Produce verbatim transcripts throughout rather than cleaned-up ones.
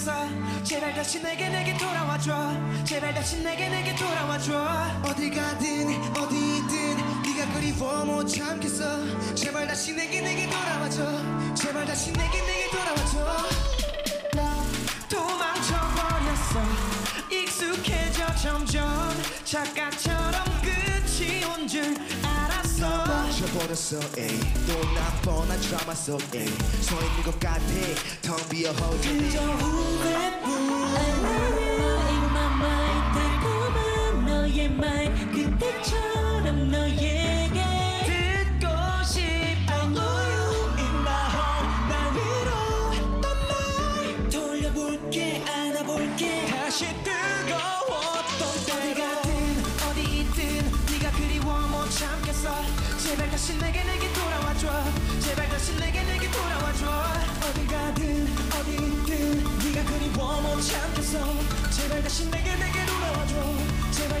했어. 제발 다시 내게 내게 돌아와줘. 제발 다시 내게 내게 돌아와줘. 어디 가든 어디 있든 네가 그리워 못 참겠어. 제발 다시 내게 내게 돌아와줘. 제발 다시 내게 내게 돌아와줘. 도망쳐버렸어. 익숙해져 점점 착각처럼 끝이 온 줄 알았어. 버렸어, 에이. 또 난 뻔한 드라마 속, 에이. 서 있는 것 같아, 텅 비어 홀. 그저 후회뿐. I love you in my mind. 달콤한 너의 말 그때처럼 너에게 듣고 싶어. I love you in my heart. 난 위로했던 말 돌려볼게, 안아볼게. 다시 뜨거웠던 때. 어디 가든 어디 있든 네가 그리워 못 참겠어. 제발 다시 내게 내게 돌아와줘. 제발 다시 내게 내게 돌아와줘. 어디 가든 어디 있든 네가 그리워 못 참겠어. 제발 다시 내게 내게 돌아와줘. 제발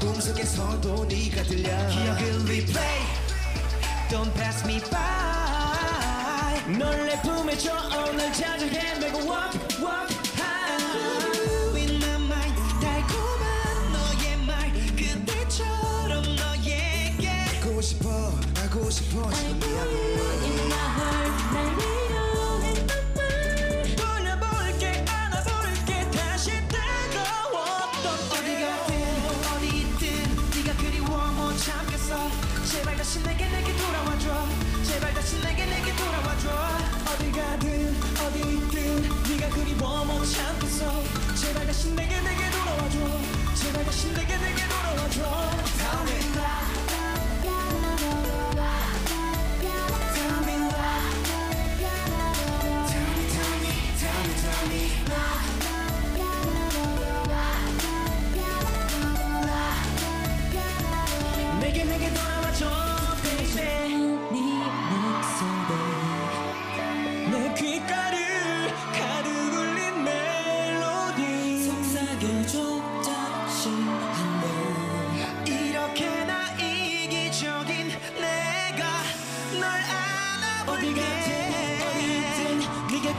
꿈속에서도 네가 들려. 기억을 replay. Don't pass me by. 널 내 품에 줘. 오늘 자주 헤매고 walk walk high. In my mind. 달콤한 너의 말 그때처럼 너에게. 알고 싶어 알고 싶어 지금 미안해. 제발 다시 내게 내게 돌아와줘. 제발 다시 내게 내게 돌아와줘. 어디 가든 어디 있든 네가 그리워 못 참겠어. 제발 다시 내게 내게 돌아와줘. 제발 다시 내게 내게 돌아와줘. Tell me love. 제발 다시 내게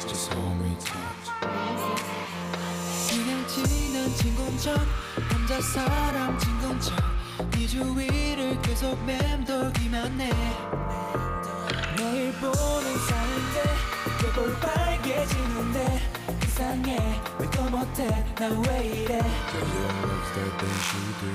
Just hold me tight. 그냥 지난 친구처럼 남자 사람 친구처럼 네 주위를 계속 맴돌기만 해. 매일 보는 사람들 겨울 빨개지는데 이상해. 왜 또 못해 난 왜 이래.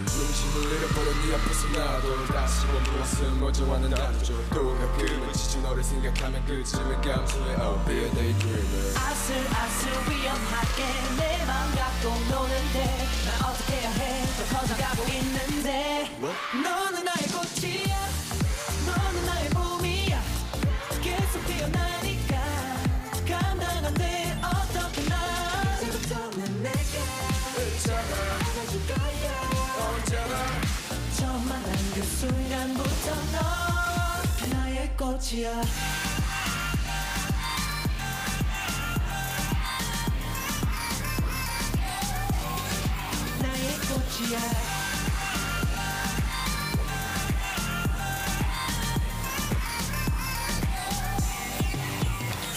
눈심을 잃어버린 네 앞에서 나도 다시 원부었음 멀쩡하는 나도 또 가끔은 지쳐 너를 생각하면 그쯤에 감수해. I'll be a daydreamer. 아슬아슬 위험하게 내 맘 갖고 노는데 난 어떻게 해야 해. 더 커져가고 있는데 What? 너는 나의 꽃이야. 너는 나의 봄이야. 계속 피어나니까 감당 안 돼. 어떻게 나 지금부터는 내게 안아줄 거야. 처음 만난 그 순간부터 넌 나의 꽃이야. 나의 꽃이야.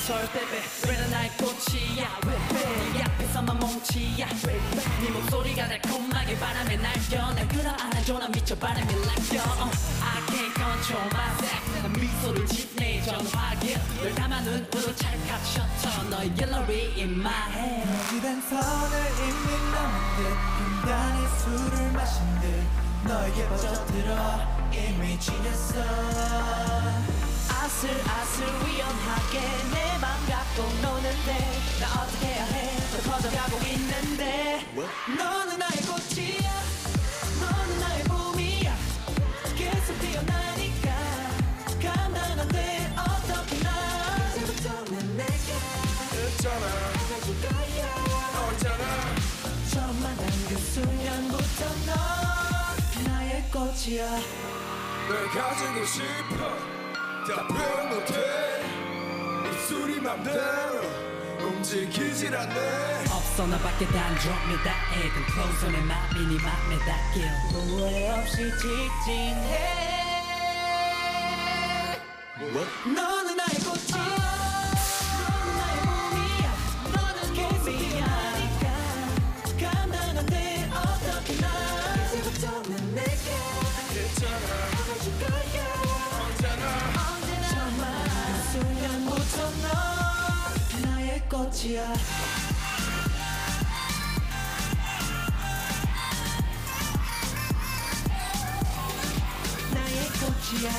설 때문에 왜 난 나의 꽃이야. 끝이야. 네 목소리가 달콤하게 바람에 날려 날 끌어안아줘 난 미쳐 바람에 날려. I can't control myself 난 미소를 짓네 전화길 널 담아 눈으로 찰칵 셔터 너의 gallery in my head. 거짓된 선을 이미 넘은 듯 간단히 술을 마신 듯 너에게 빠져들어 이미 지냈어. 아슬아슬 위험하게 내 맘 갖고 노는데 나 어떻게 해야 해 더 커져가고 있는데. What? 너는 나의 꽃이야 너는 나의 봄이야 계속 피어나니까 감당 안 돼 어떻게 난 이제부터는 내게 있잖아 안아줄 거야 너 있잖아 처음 만난 그 순간부터 넌 나의 꽃이야. 널 가지고 싶어 다 표현 못해 입술이 맘대로 움직이질 않네. 없어 나밖에 단점이 다해 control 손에 맘이 네 맘에 닿길 후회 없이 직진해. What? 너는 나의 꽃이야 너는 나의 몸이야 너는 개미야 감당 안 돼 어떻게 난 이제부터는 내게 괜찮아 안아줄 거야 언제나 나의 꽃이야. 나의 꽃이야.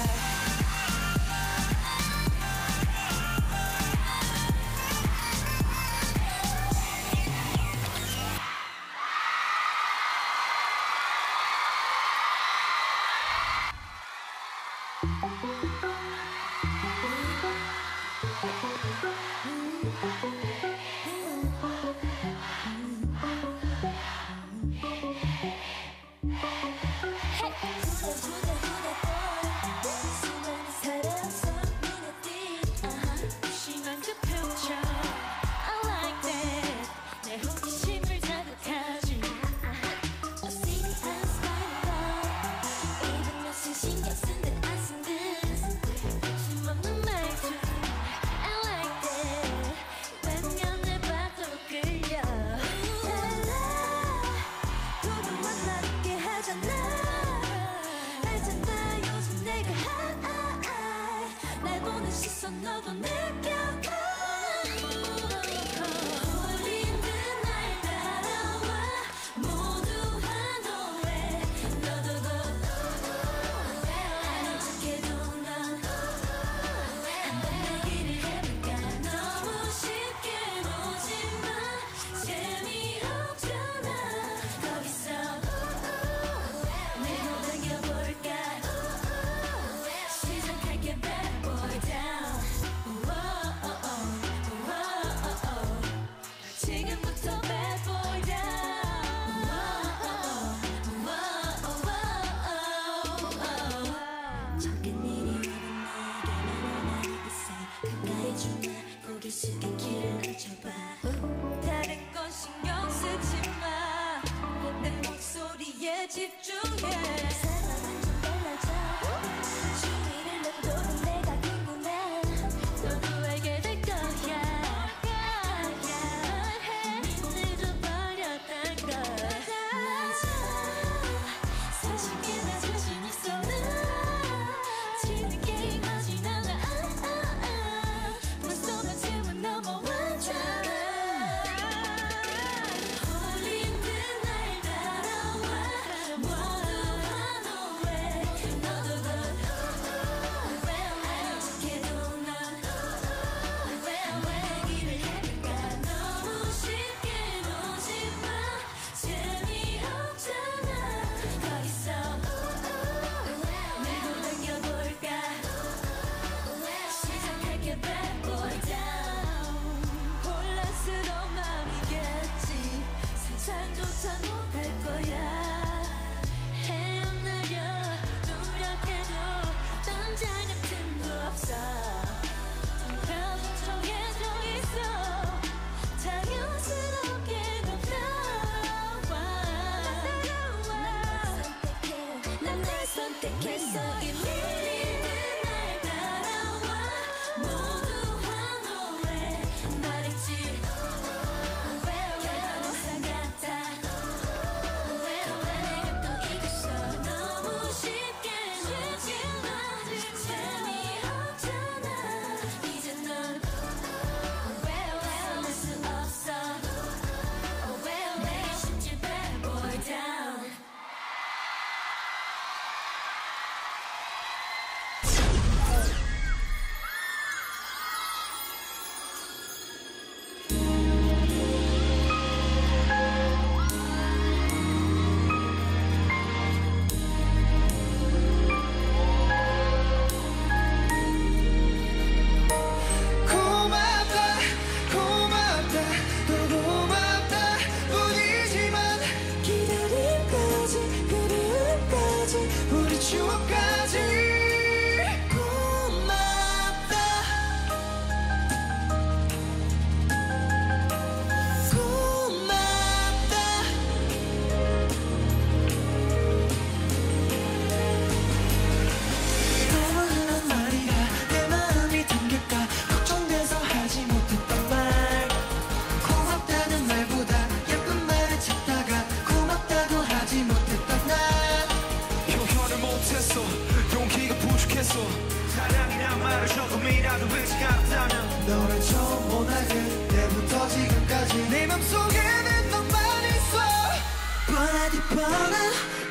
뻔한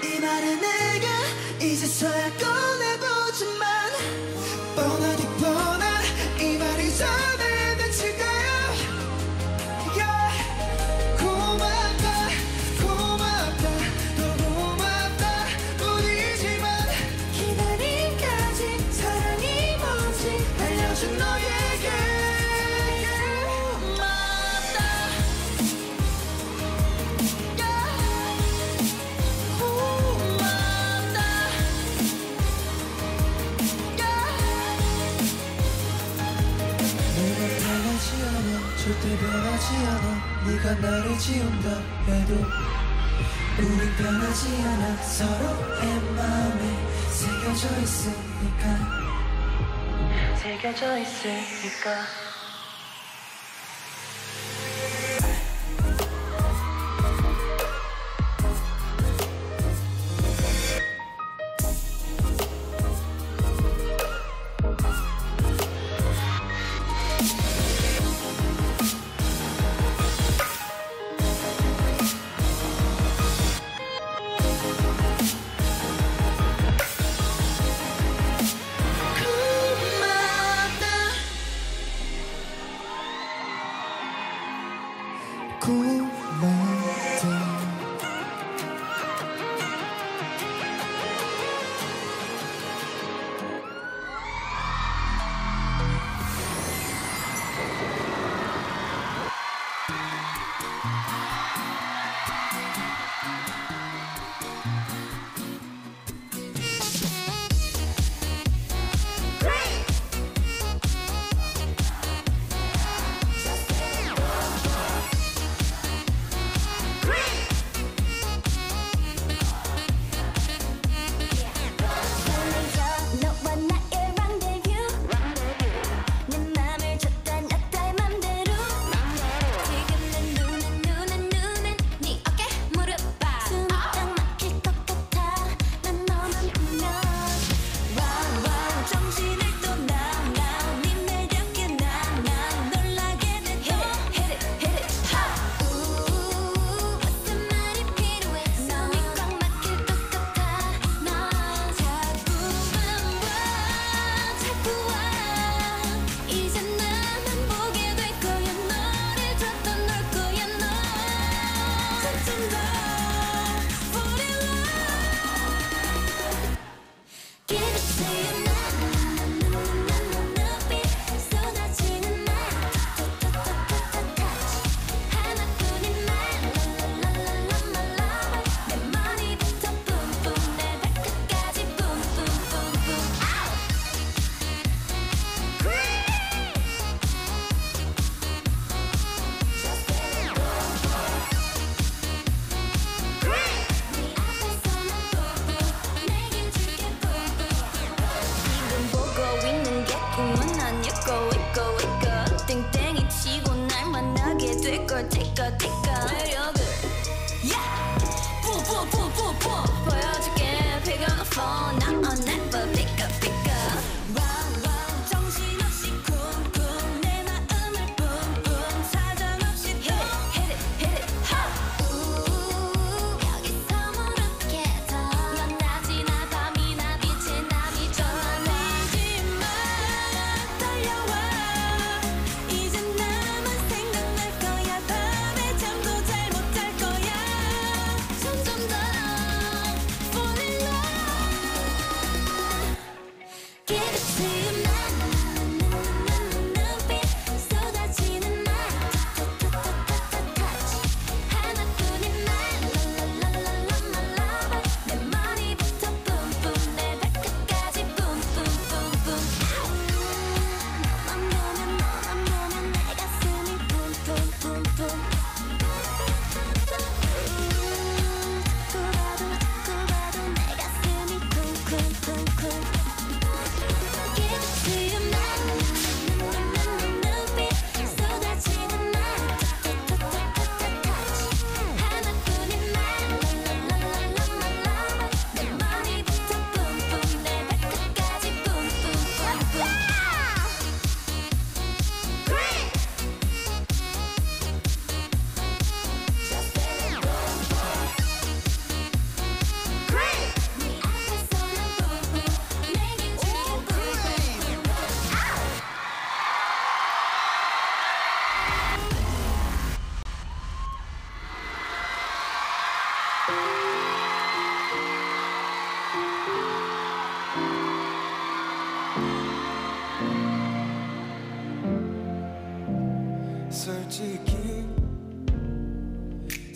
이 말은 내가 이제서야 꺼내보지만 뻔하니 뻔한 이 말이 전에 난 지금 고맙다 고맙다 또 고맙다 뿐이지만 기다림까지 사랑이 뭔지 알려준 너에게 절대 변하지 않아. 네가 나를 지운다 해도 우린 변하지 않아. 서로의 마음에 새겨져 있으니까 새겨져 있으니까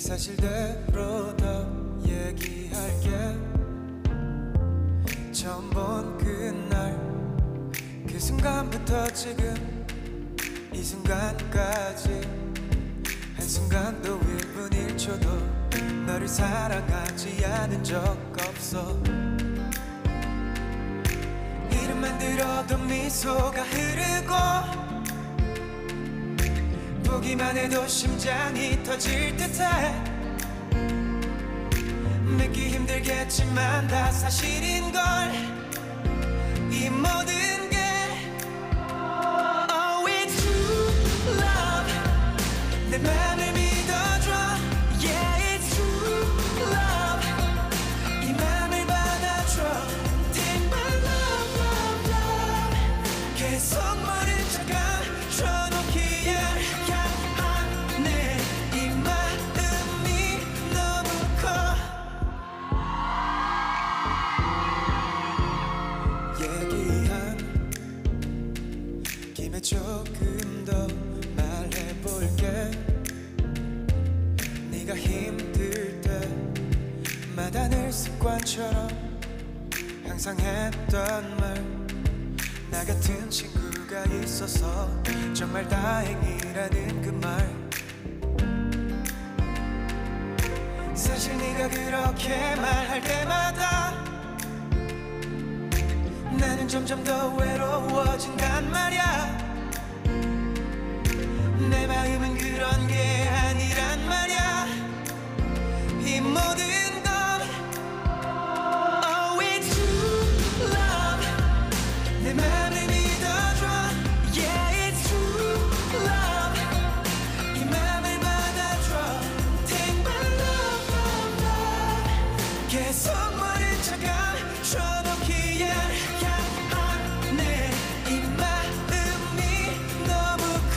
사실대로 다 얘기할게. 처음 본 그날 그 순간부터 지금 이 순간까지 한순간도 일 분 일 초도 너를 사랑하지 않은 적 없어. 이름만 들어도 미소가 흐르고 보기만 해도 심장이 터질 듯해. 믿기 힘들겠지만 다 사실인걸. 이 모든 게 Oh, it's true love. 내 맘을 믿어줘. Yeah, it's true love. 이 맘을 받아줘. Take my love, love, love. 계속 모른 척 감춰놓기야. 조금 더 말해볼게. 네가 힘들 때마다 늘 습관처럼 항상 했던 말. 나 같은 친구가 있어서 정말 다행이라는 그 말. 사실 네가 그렇게 말할 때마다 나는 점점 더 외로워진단 말야. 내 마음은 그런 게 아니란 말야. 이 모든 건 Oh, it's true love. 내 맘을 믿어줘. Yeah, it's true love. 이 맘을 받아줘. Take my love, love, love. 계속 모른 척 감춰놓기야. 내 이 마음이 너무 커.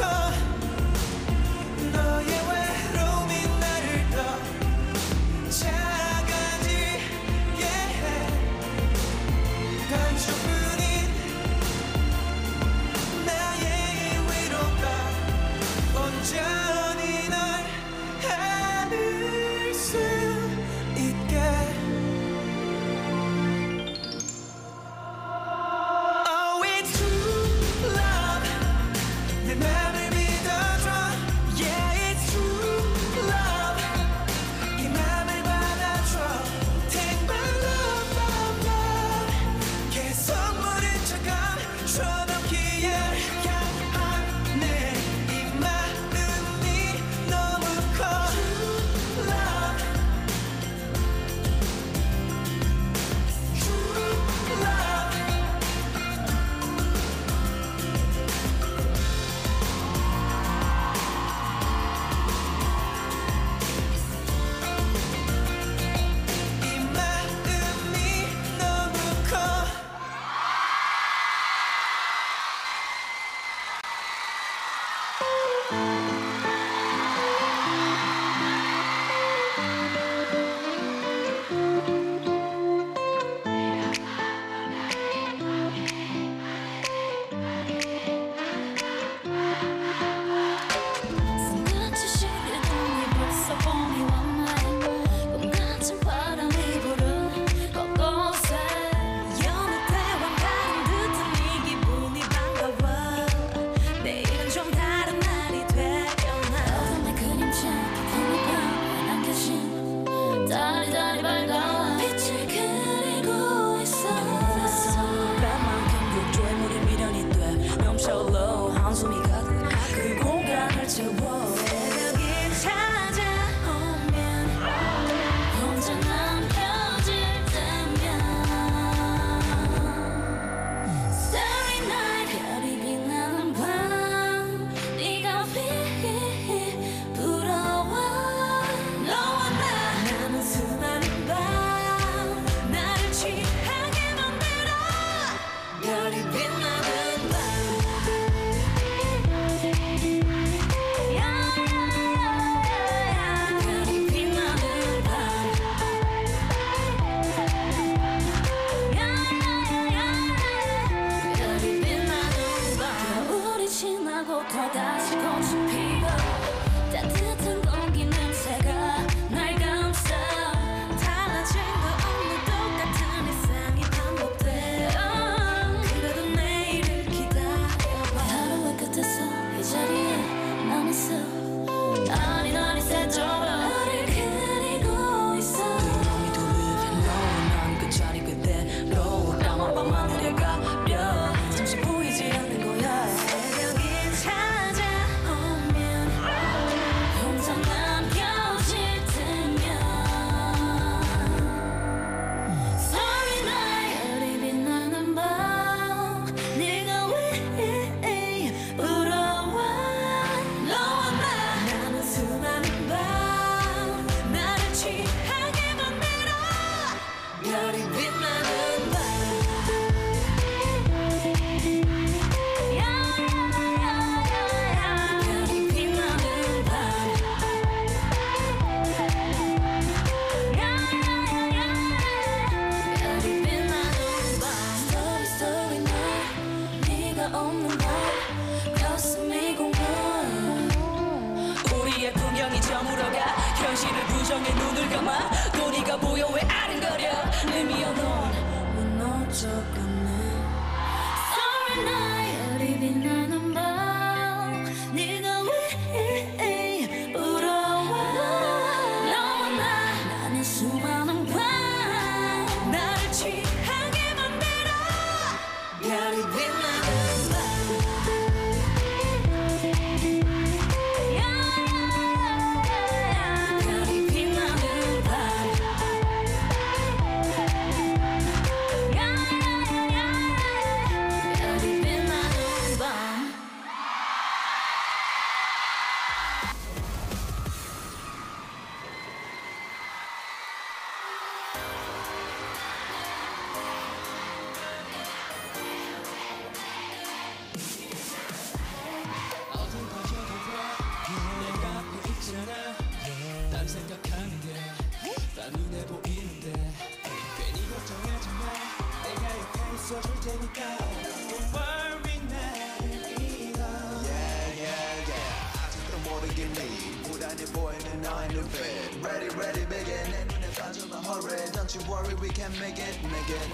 and I knew it. Ready, ready, beginning. Don't you worry, don't you worry, we can make it, make it.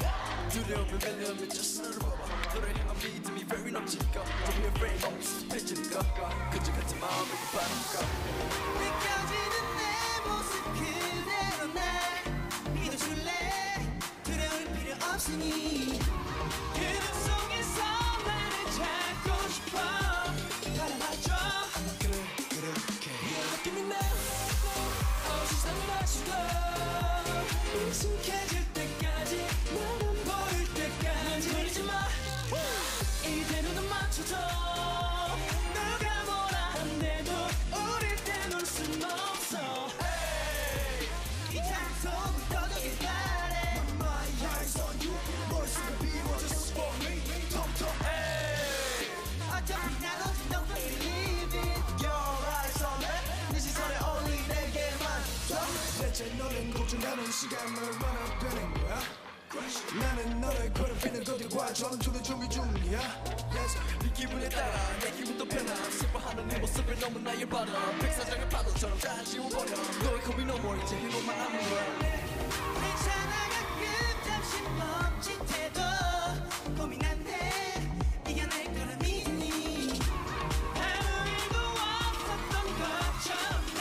두려움을 매려면 자신을 봐봐. 노래향한 믿음이 very 넘칠까. 우리의 frame 없이 펼칠까. 그저 같은 마음을 바랄까. 느껴지는 내 모습 그대로 날 믿어줄래. 두려울 필요 없으니 그들 속에서 나를 찾고 싶어. 바라봐줘. 그래, 그렇게 You're looking at me now. 어, 세상을 아시고 익숙해질 때까지 나만 보일 때까지 돌리지 마. 이제 눈을 맞춰줘. 누가 뭐라 한대도 우릴 때놀 순 없어. 이 장소는 떠들기 바래. My eyes on you. 머릿속에 비워 just for me. 텅텅 어차피 난 어디 don't believe it. Your eyes on me. 네 시선에 only 내게만 대체 너는 고충하는 시간을 얼마나 빼는 거야? 나는 너를 괴롭히는 것들과 저런 둘은 종이 중이야. 네 기분에 따라 내 기분도 변함. 슬퍼하는 네 모습을 너무나 열받아. 백사장의 파도처럼 다 지워버려. 너의 겁이 너무 이제 힘으로만 하는 거야. 내 차나가 그 잠시 멈칫해도 고민 안 해. 이겨낼 거라 믿니. 아무 일도 없었던 것처럼 날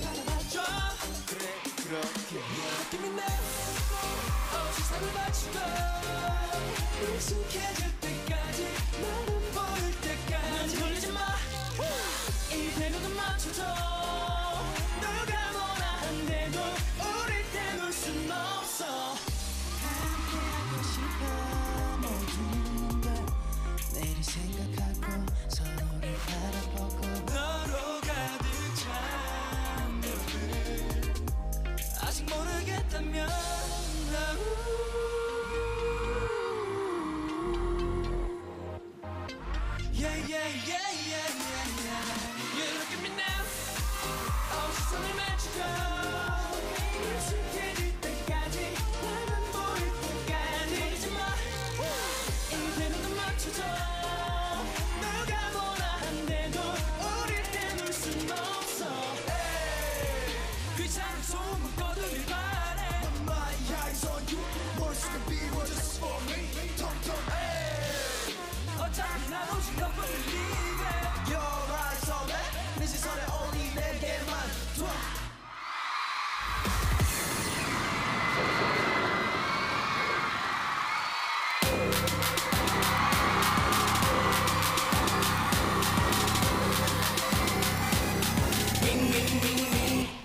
바라봐줘. 그래 그렇게 세상을 맞추고 익숙해질 때까지 나는 보일 때까지 난 돌리지 마. 이제 눈을 맞춰줘. 누가 뭐라 한대도 우릴 때놀 순 없어. 함께하고 싶어 모든 걸. 내일 생각하고 서로를 바라보고 너로 가득 찬 별을 아직 모르겠다면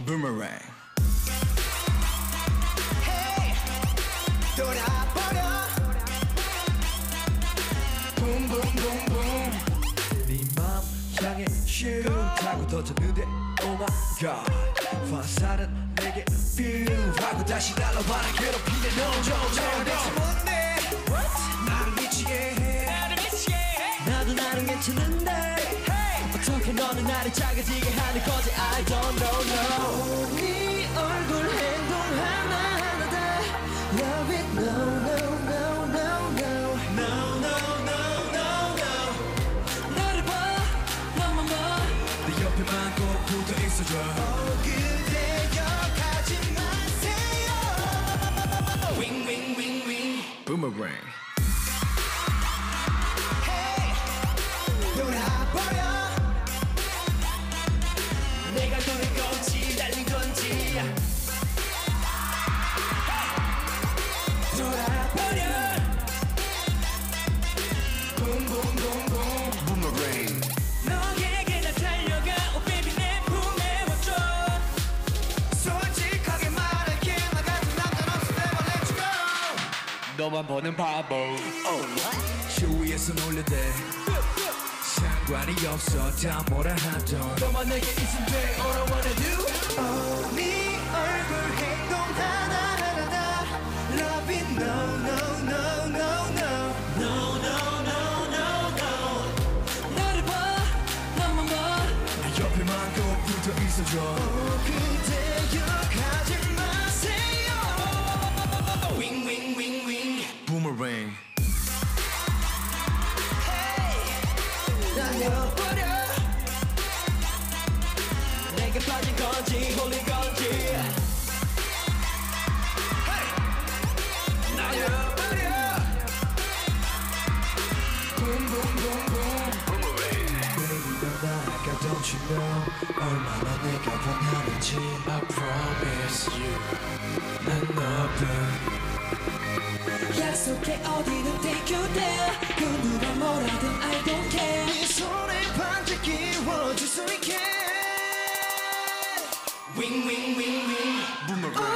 Boomerang. Hey, 돌아버려. Boom boom boom boom. 네 맘 향해 슝 하고 던졌는데 oh my god. 화살은 내게 뷰 하고 다시 날아와라. 괴롭히네 no no no no. 뭔데? What? 나를 미치게 해. 나를 미치게 해. 나도 나름 괜찮은데. 어떻게 너는 나를 작아지게 하는 거지? I don't know no. 네 얼굴 행동 하나하나 다 Love it no no no no no No no no no no. 너를 봐 너만 봐. 내 옆에만 꼭 붙어 있어줘. Oh 그대여 가지 마세요. Wing wing wing wing. Boomerang. Hey 돌아버려. 내가 노린 건지 달린 건지 돌아버려. 붕붕붕붕 Boomerang. 너에게 나 달려가 oh baby 내 품에 와줘. 솔직하게 말할게 나 같은 남자는 없어 never let you go. 너만 보는 바보 oh what? 주위에서 놀래대. 관이 없어 다 뭐라 하던 너만 내게 있으면 돼 all I wanna do. Oh 네 얼굴 행동 하나하나 다 Love it no no no no no No no no no no. 나를 봐 나만 봐. 나 옆에만 꼭 붙어 있어줘. Oh 그대여 가지 마세요. Wing wing wing wing Boomerang. 내게 빠진 거 건지 홀린 건지 hey! 날려버려 붐붐붐붐 Baby don't I don't you know 얼마나 내가 원하는지 I promise you 난 너뿐 약속해 어디든 take you there 그 누가 뭐라든 I don't care 네 손에 반짝 끼워줄 수 있게 Wing wing wing wing Boomerang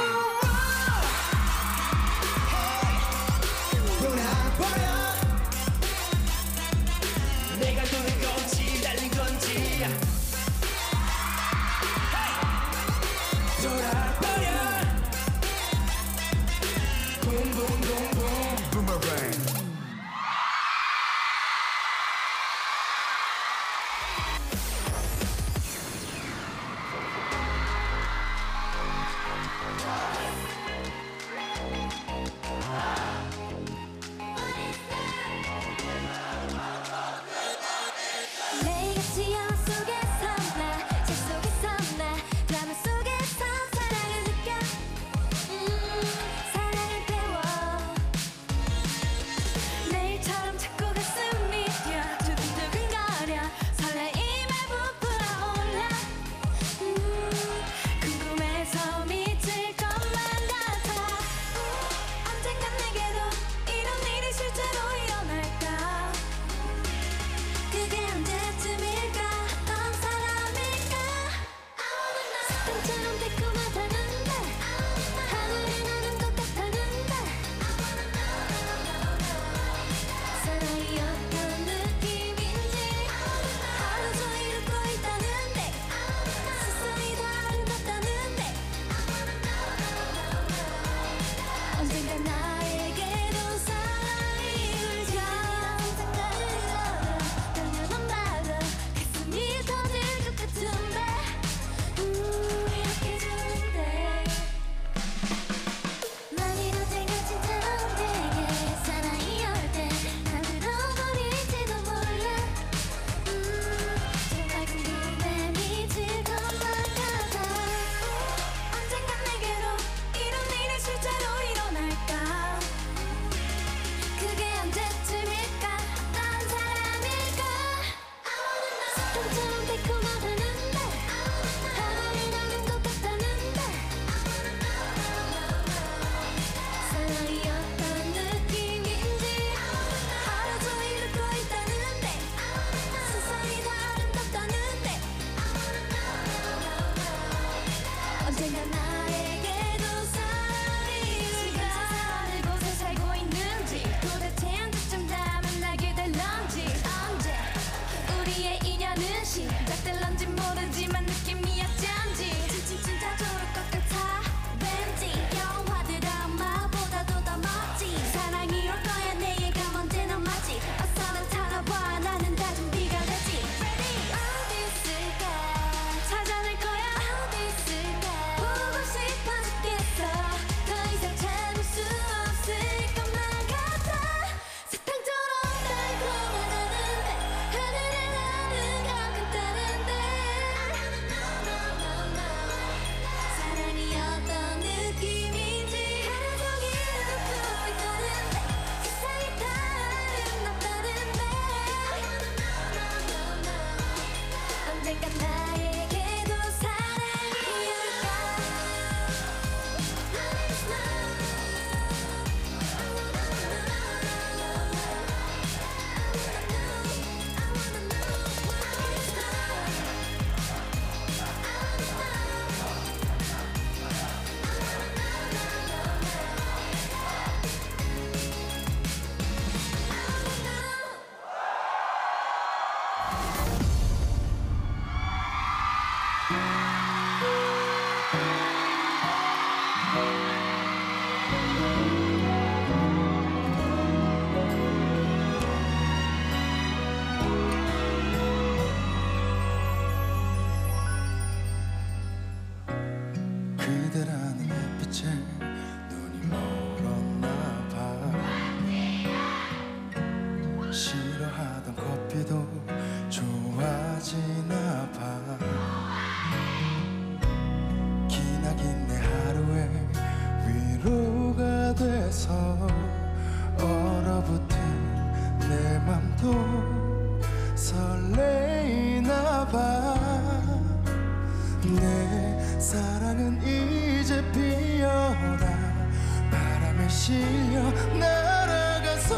좋아지나 봐 곁에서 얼어붙은 내 맘도 설레이나 봐. 내 사랑은 이제 피어라 바람에 실려 날아가서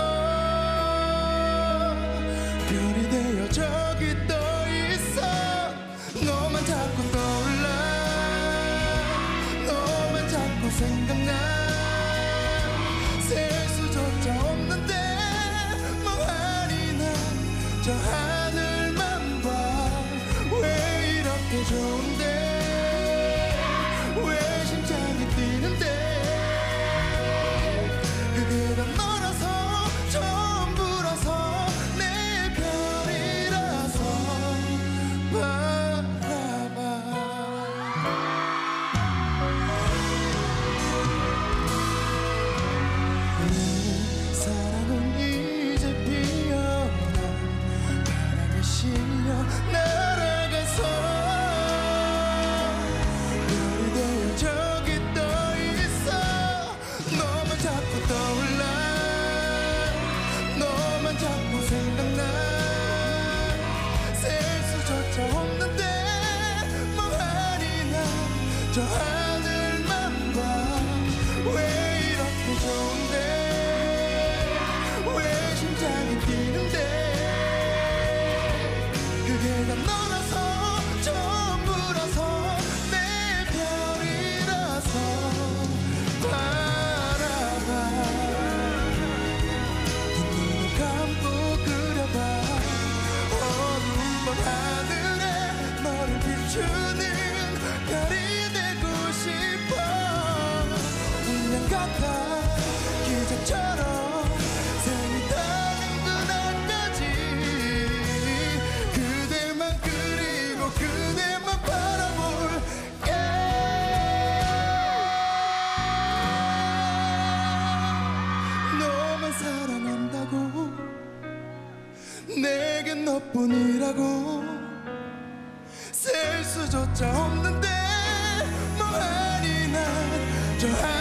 별이 되어 저기 떠있어. 너만 자꾸 떠올라, 너만 자꾸 생각나. 셀 수조차 없는데 멍하니 난 저 하늘만 봐. 왜 이렇게 좋은데 왜 심장이 뛰는데. 그대란 너라서 전부라서 내 별이라서 바라봐. 내 사랑은 이제 피어나 바람에 실려 저 하늘만 봐. 왜 이렇게 좋은데 왜 심장이 뛰는데. 그게 다 너라서 전부라서 내 별이라서 바라봐. 두 눈을 감고 그려봐. 어두운 밤 하늘에 너를 비추는 별이 같아. 기적처럼 생이 다른 그날까지 그대만 그리고 그대만 바라볼게. 너만 사랑한다고 내겐 너뿐이라고. 셀 수조차 없는데 멍하니 난 저 하늘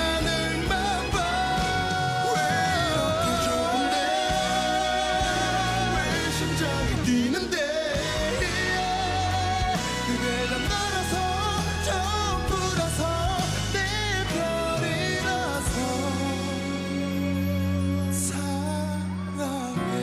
뛰는데. 그대가 너라서 전부라서 내 별이라서 사랑해.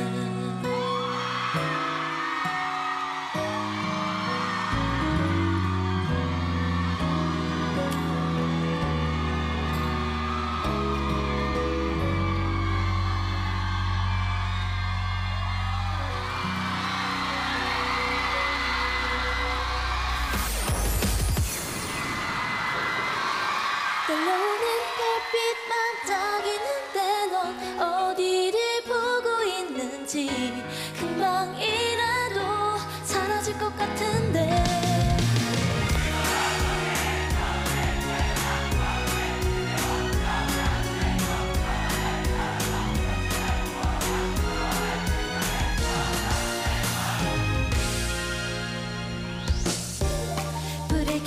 떨려오는 햇빛만 딱이는데 넌 어디를 보고 있는지 금방이라도 사라질 것 같은데.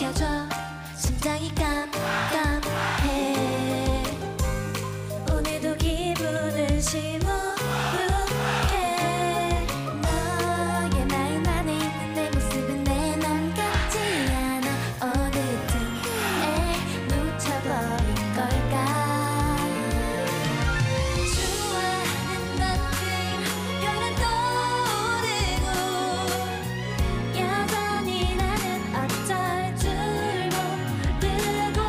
여전히 나는 어쩔 줄 모르고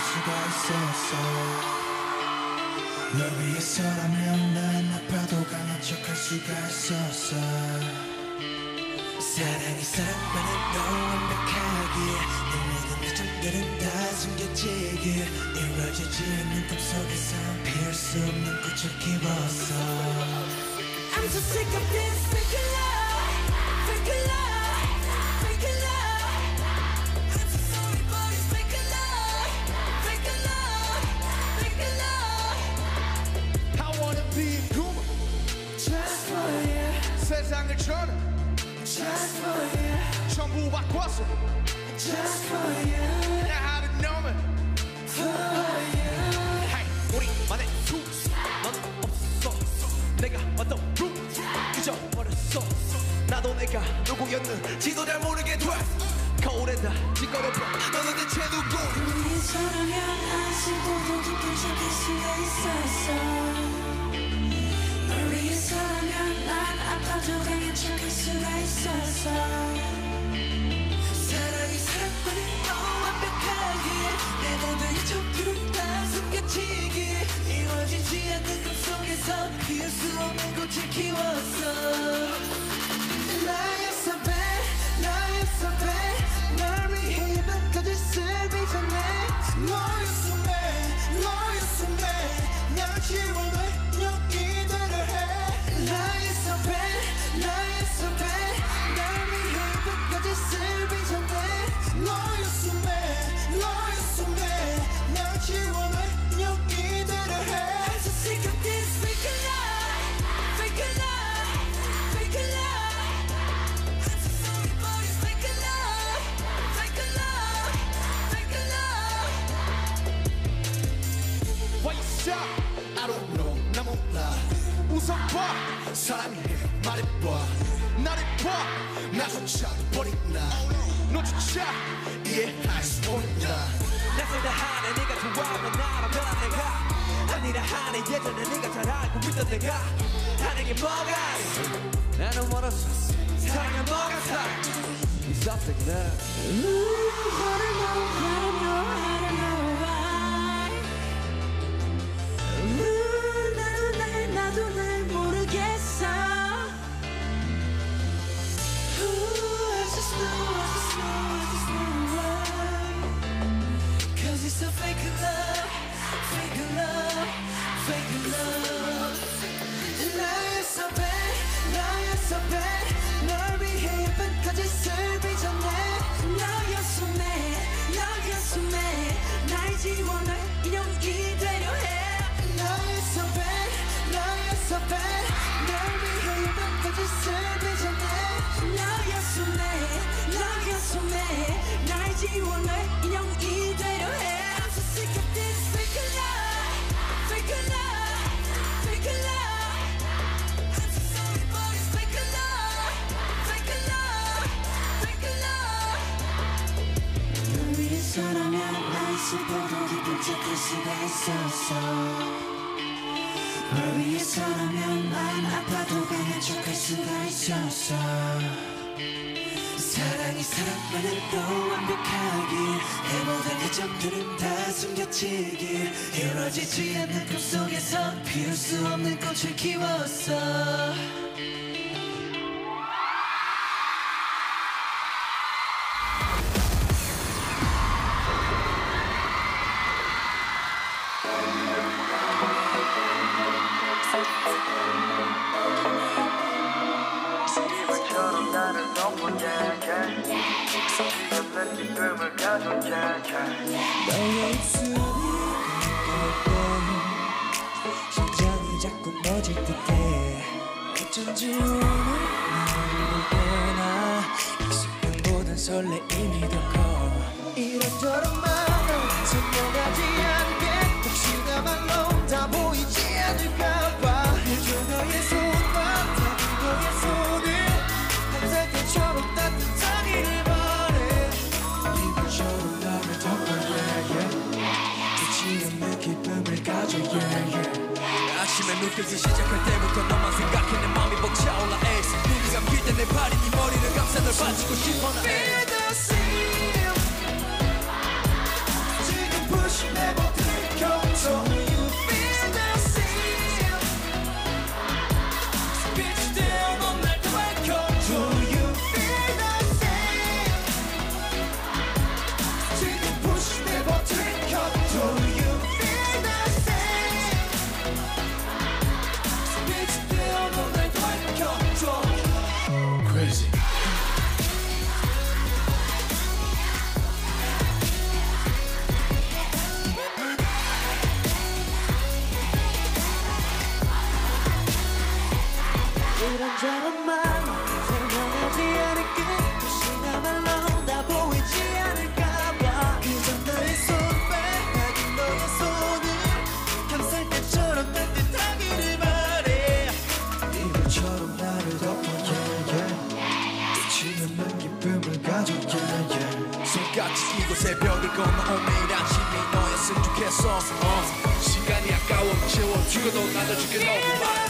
수가 있었어. 널 위해서라면 난 아파도 강한 척할 수가 있었어. 사랑이 상반한 너 완벽하기에 내 모든 내정들은 다 숨겨지기에 이루어지지 않는 꿈 속에서 피울 수 없는 꽃을 키웠어. I'm so sick of this fake love, fake love, fake love. I'm so sorry but it's fake love, fake love, fake love. I wanna be a woman just for you. 세상을 전해 just for you. 전부 바꿨어 just for you. 나 하는 놈은 for you. Hey, 우리만의 rules 너는 없어. 내가 어떤 rules 잊어버렸어. 나도 내가 누구였는지도 잘 모르게 돼. 거울에다 찌꺼려봐 너는 대체 누구. 우리 서로면 아직도 깊은 척일 수가 있었어. 널 위해서라면 난 아파도 강한 척할 수가 있었어. 사랑이 사랑만은 너 완벽하기에 내 모든 이점들은 다 숨겨지기에 이루어지지 않는 꿈 속에서 피울 수 없는 꽃을 키웠어. Love is so bad, love is so bad. 널 위해만 터질 슬픔이 전해. Love is so bad, love is so bad. 날 지워내 I don't know, 나 몰라. 웃어봐, 사랑해, 말해봐. 나를 봐, 나조차 버린다. 너조차 이해할 수 없냐. 나서야 하네, 네가 좋아하는 나라면 내가 아니라 하네, 예전에 네가 잘 알고 믿던 내가 하는 게 뭐가 있어. 나는 멀었어, 사랑은 뭐가 살아. It's something now. I don't know, I don't know, I don't know. 나도 날 모르겠어. Ooh, I just know, I just know, I just know why. Cause it's a fake love, fake love, fake love. Lie is so bad, lie is so bad. 널 위해 끝까지 슬비 전에 너였 so mad, 너였 so mad. 날 지워 날 인형이 되려 해. Lie is so bad. So bad, 널 위해 끝까지 슬비잖아. 너였 so mad, 너였 so mad. 날 지워 날 인형이 되려 해. I'm so sick of this fake love, fake love, fake love. I'm so sorry but it's fake love, fake love, fake love. 널 위해서라면 난 슬퍼도 기쁜 척할 수가 있었어. 널 위해서라면 난 아파도 강한 척할 수가 있었어. 사랑이 사랑만은 또 완벽하기에 내 모든 애정들은 다 숨겨지기에 이루어지지 않는 꿈 속에서 피울 수 없는 꽃을 키웠어. 너의 입술이 내 심장이 자꾸 멎을 듯해. 어쩐지 오늘 너를 보나 익숙함보단 설레임이 더 커. 이런저런 말로 설명하지 않게 혹시 나만 다 보이지 않을까봐 해줘 너의 손만 잡은 너의 손을 밤새 때처럼 따뜻하기를 봐. 기쁨을 가져, yeah, yeah. 아침에 눈뜨기 시작할 때부터 너만 생각해 내 맘이 벅차올라. 에이스 눈이 감길 때 내 발이 네 머리를 감싸 널 받치고 싶어. 나 에이스 지금 push 이런저런 말 설명하지 않을게. 또 시간을 나 보이지 않을까봐 그저 너의 손발 나긴 너의 손을 감쌀 때처럼 따뜻하기를 바래. 이불처럼 나를 덮어 yeah, yeah. 스치는 내 기쁨을 가져 yeah, yeah. 손같이 이곳에 벽을 건너 오늘 아침이 너였으면 좋겠어. 어. 시간이 아까워 채워 죽어도 나도 죽게 너무 많아.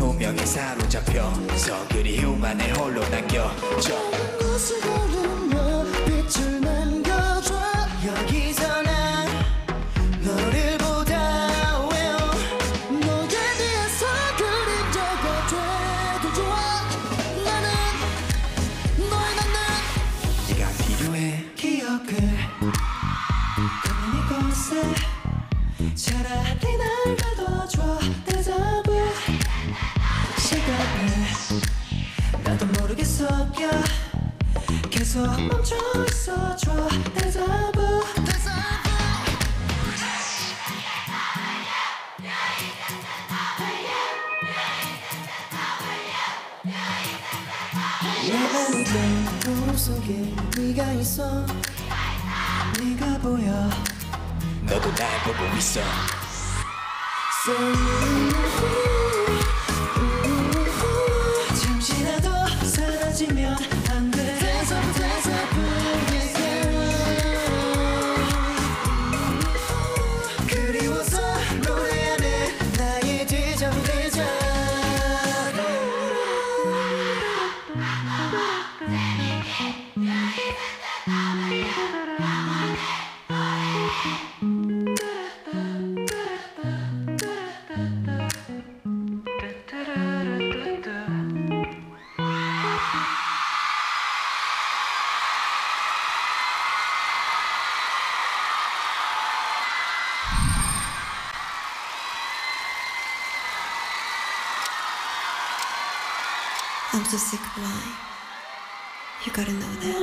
운명에 사로잡혀서 그리움만에 홀로 남겨져. 곳을 걸으며 빛을 남겨줘. 여기서 난 너를 보다 well. 너에 대해서 그림자가 돼도 좋아. 나는 너의 나는 네가 필요해. 기억을 차라리 날 가둬줘. 데자뷰 시간에 나도 모르게 섞여 계속 멈춰 있어줘. 데자뷰 데자뷰 예배못해 구름 속에 네가 있어. 네가 보여. 너도 날 보고 있어. So 잠시라도 사라지면 안 돼. I'm so sick of lying. You gotta know that.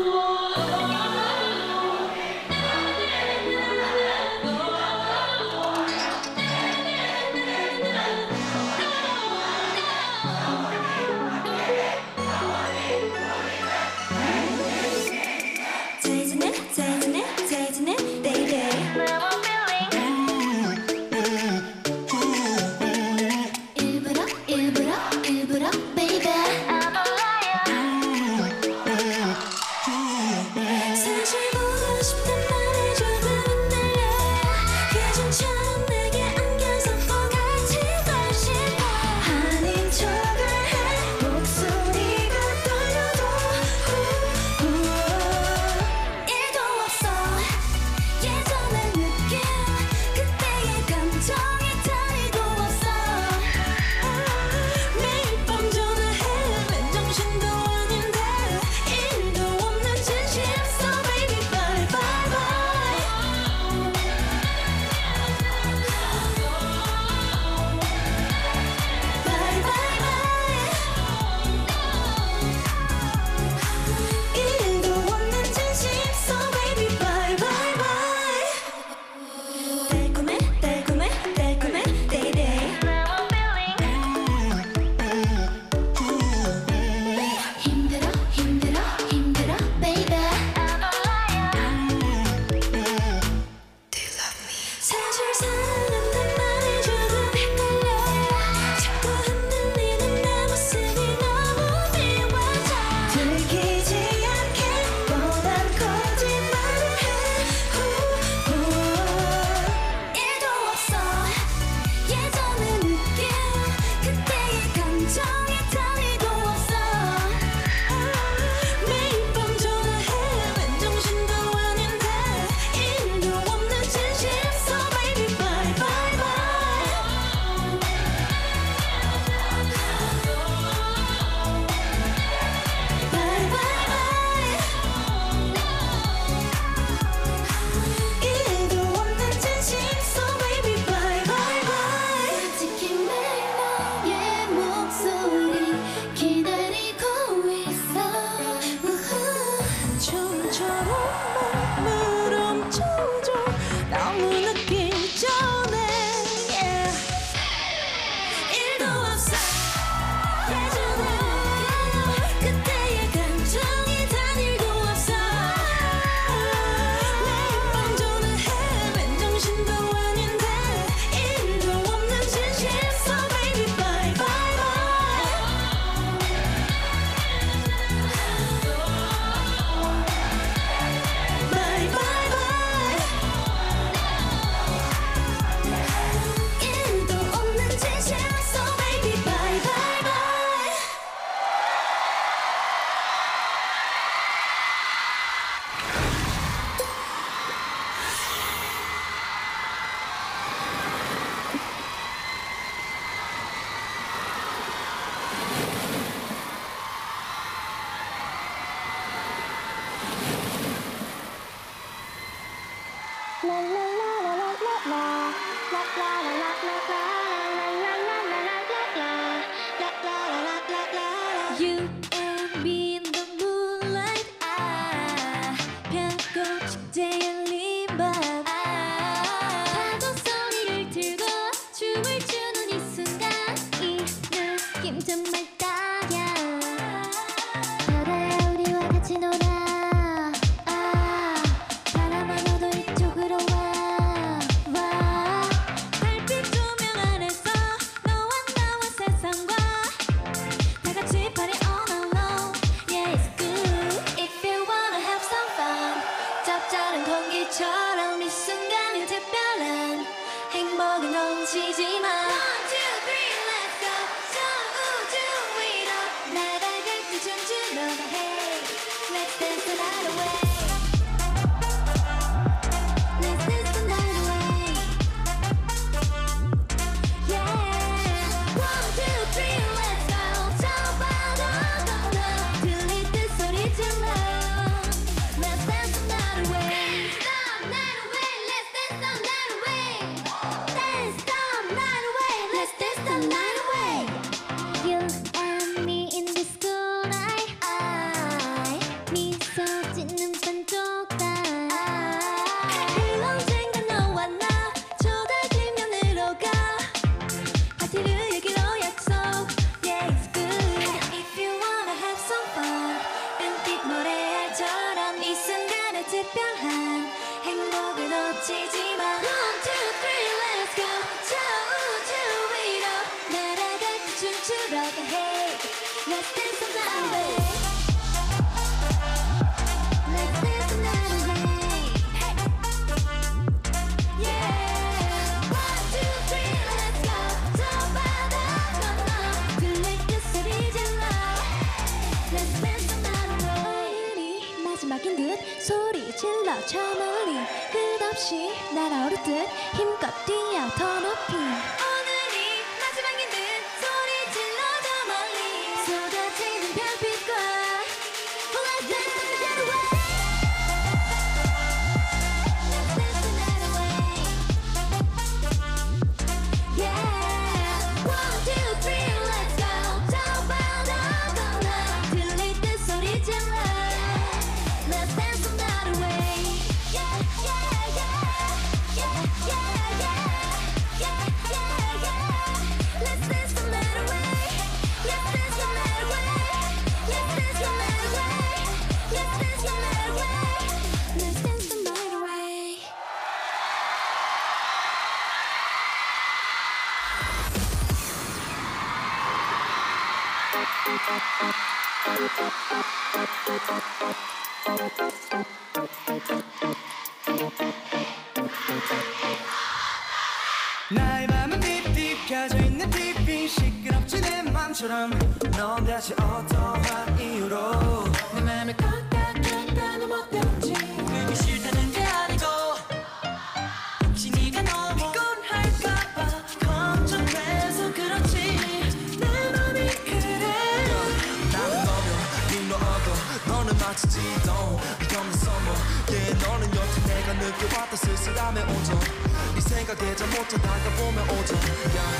Give me my time, yeah. 특별한 행복을 놓치지 마. one two three let's go. 저우주 위로 날아갈 때 춤추러가 해. Let's dance on the way. Let's dance on the way. Yeah. one two three let's go. 저 바다 건너 들릴 때 소리 질러. Let's dance on the way. 마지막인 듯 소리 질러 저 멀리 끝없이 날아오를 듯 힘껏 뛰어 더 높이 오늘이 마지막인 듯 소리 질러 저 멀리 쏟아지는 별빛과 Let's dance the night away. Let's dance the night away. Yeah. One two three let's go. 저 바다 건너 들릴 듯 소리 질러. Let's dance the night away. 나의 맘은 딥딥 켜져 있는 딥빔 시끄럽지 내 맘처럼 넌 다시 어떠한 이유로 내 맘을 깎아 깎아 넘어뜨렸지 그게 싫다는 게 아니고 혹시 네가 너무 피곤할까봐 걱정돼서 그렇지 내 맘이 그래 나는 너면 you know other 너는 마치 지도 비겁는 summer yeah 너는 여태 내가 느껴봤던 쓸쓸함의 온전 네 생각에 잠 못 자다가 보면 오전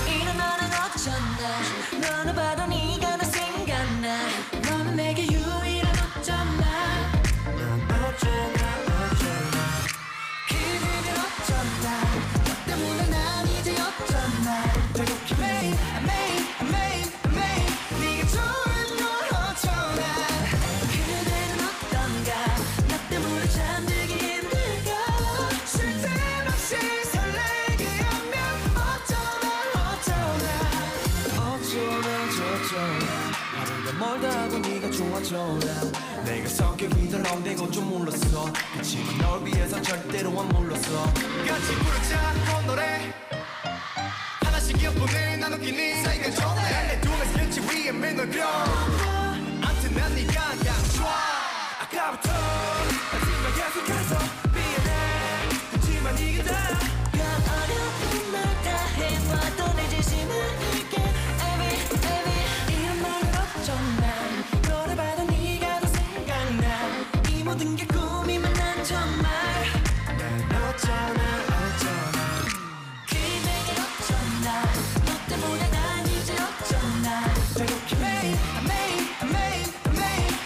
이런 나는 어쩌나 너는 봐도 네가 나 생각나 너는 내게 유일한 어쩌나 난 어쩌나 어쩌나 기분이 어쩌나 너 때문에 난 이제 어쩌나 되게 매일 매일 매일 매일 네가 좋은 너 어쩌나 그대는 어떤가 나 때문에 잠들기 힘들까 쓸데없이 멀다고 네가 좋아져라 내가 섞여 휘둘러 대고 좀 몰랐어 그치만 널 위해서 절대로 안 몰랐어 같이 부르자 그 노래 하나씩 기억분을 나누기니 사이가 좋네 내 둥에 스케치 위에 매너려 암튼 난 네가 그냥 좋아 아까부터 하지만 계속해서 미안해 그치만 이게 다 그냥 어려운 말 다 해봐도 내 진심을 모든 게 꿈이면 난 정말 난 어쩌나 어쩌나 기분이 어쩌나 너 때문에 난 이제 어쩌나 배고픈 매일 매일 매일 매일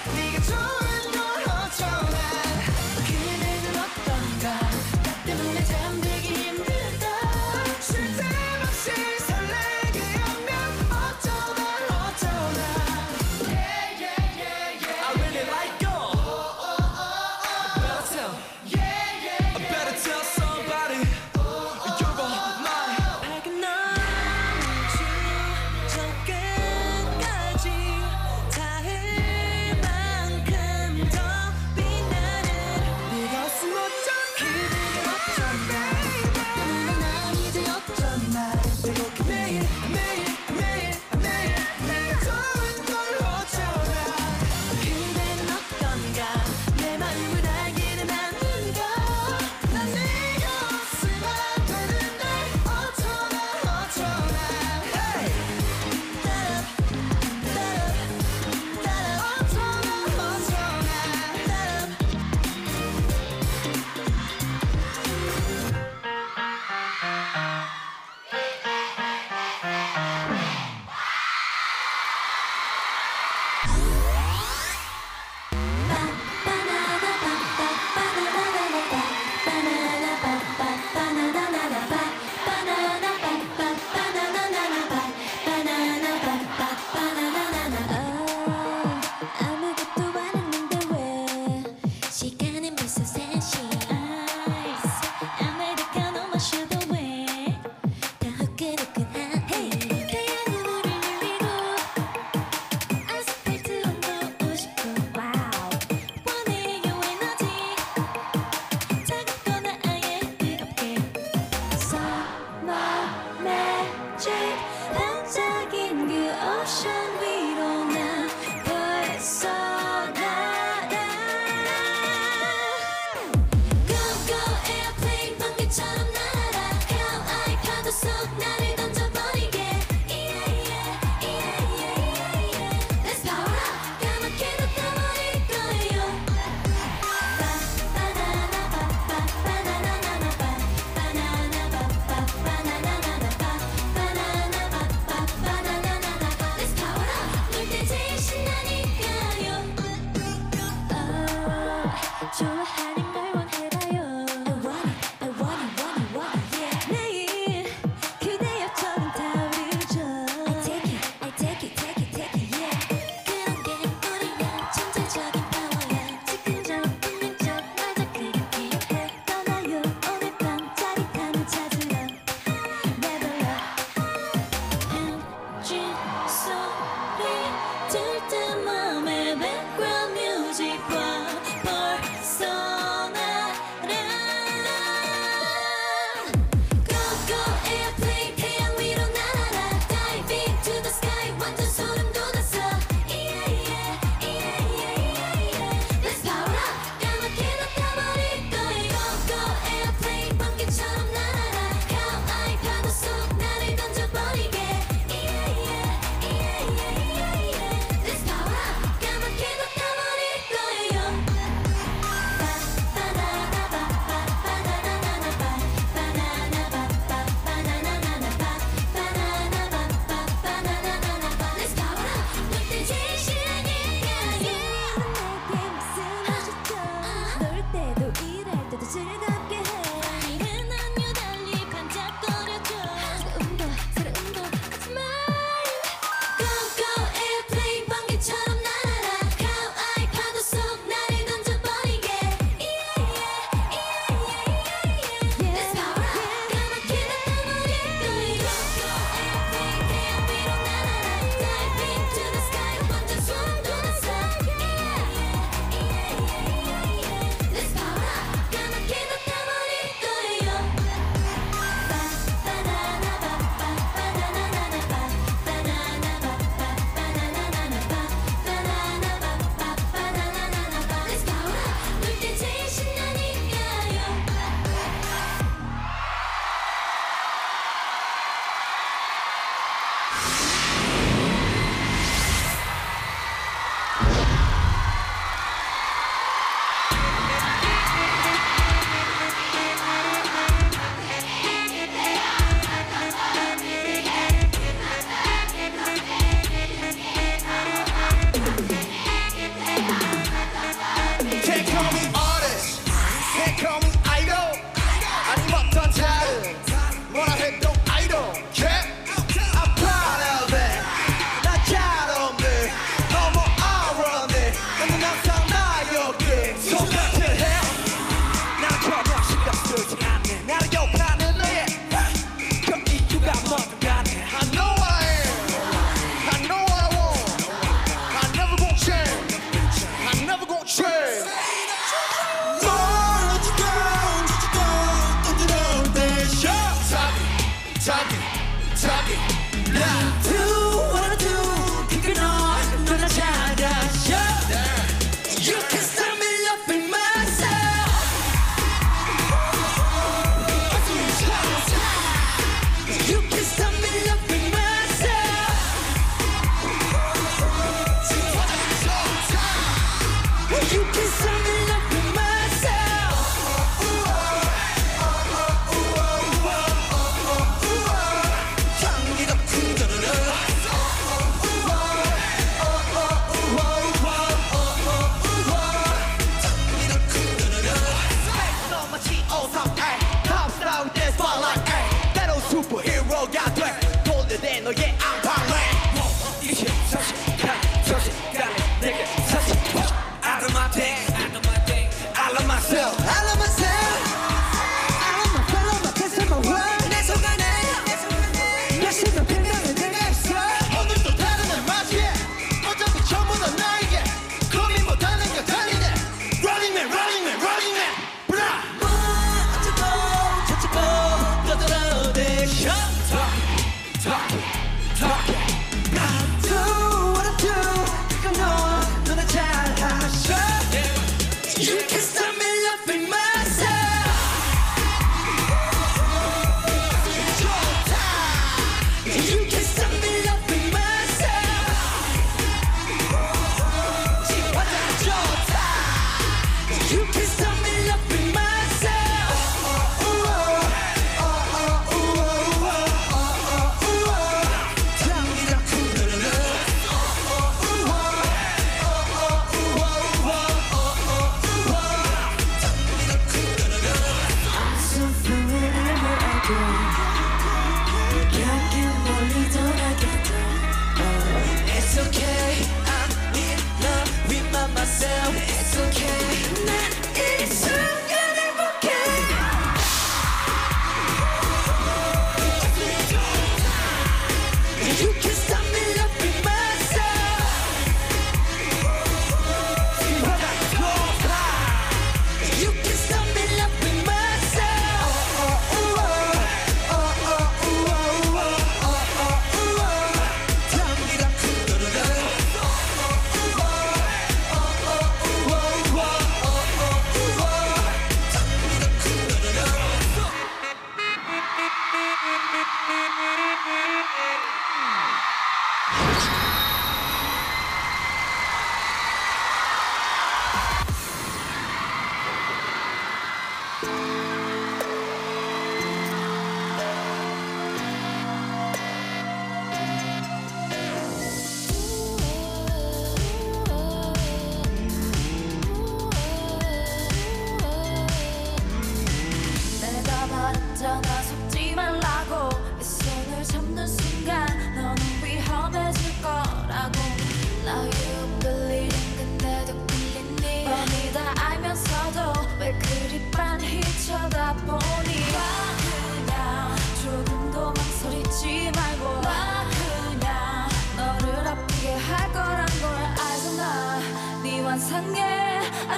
세상에 아름다운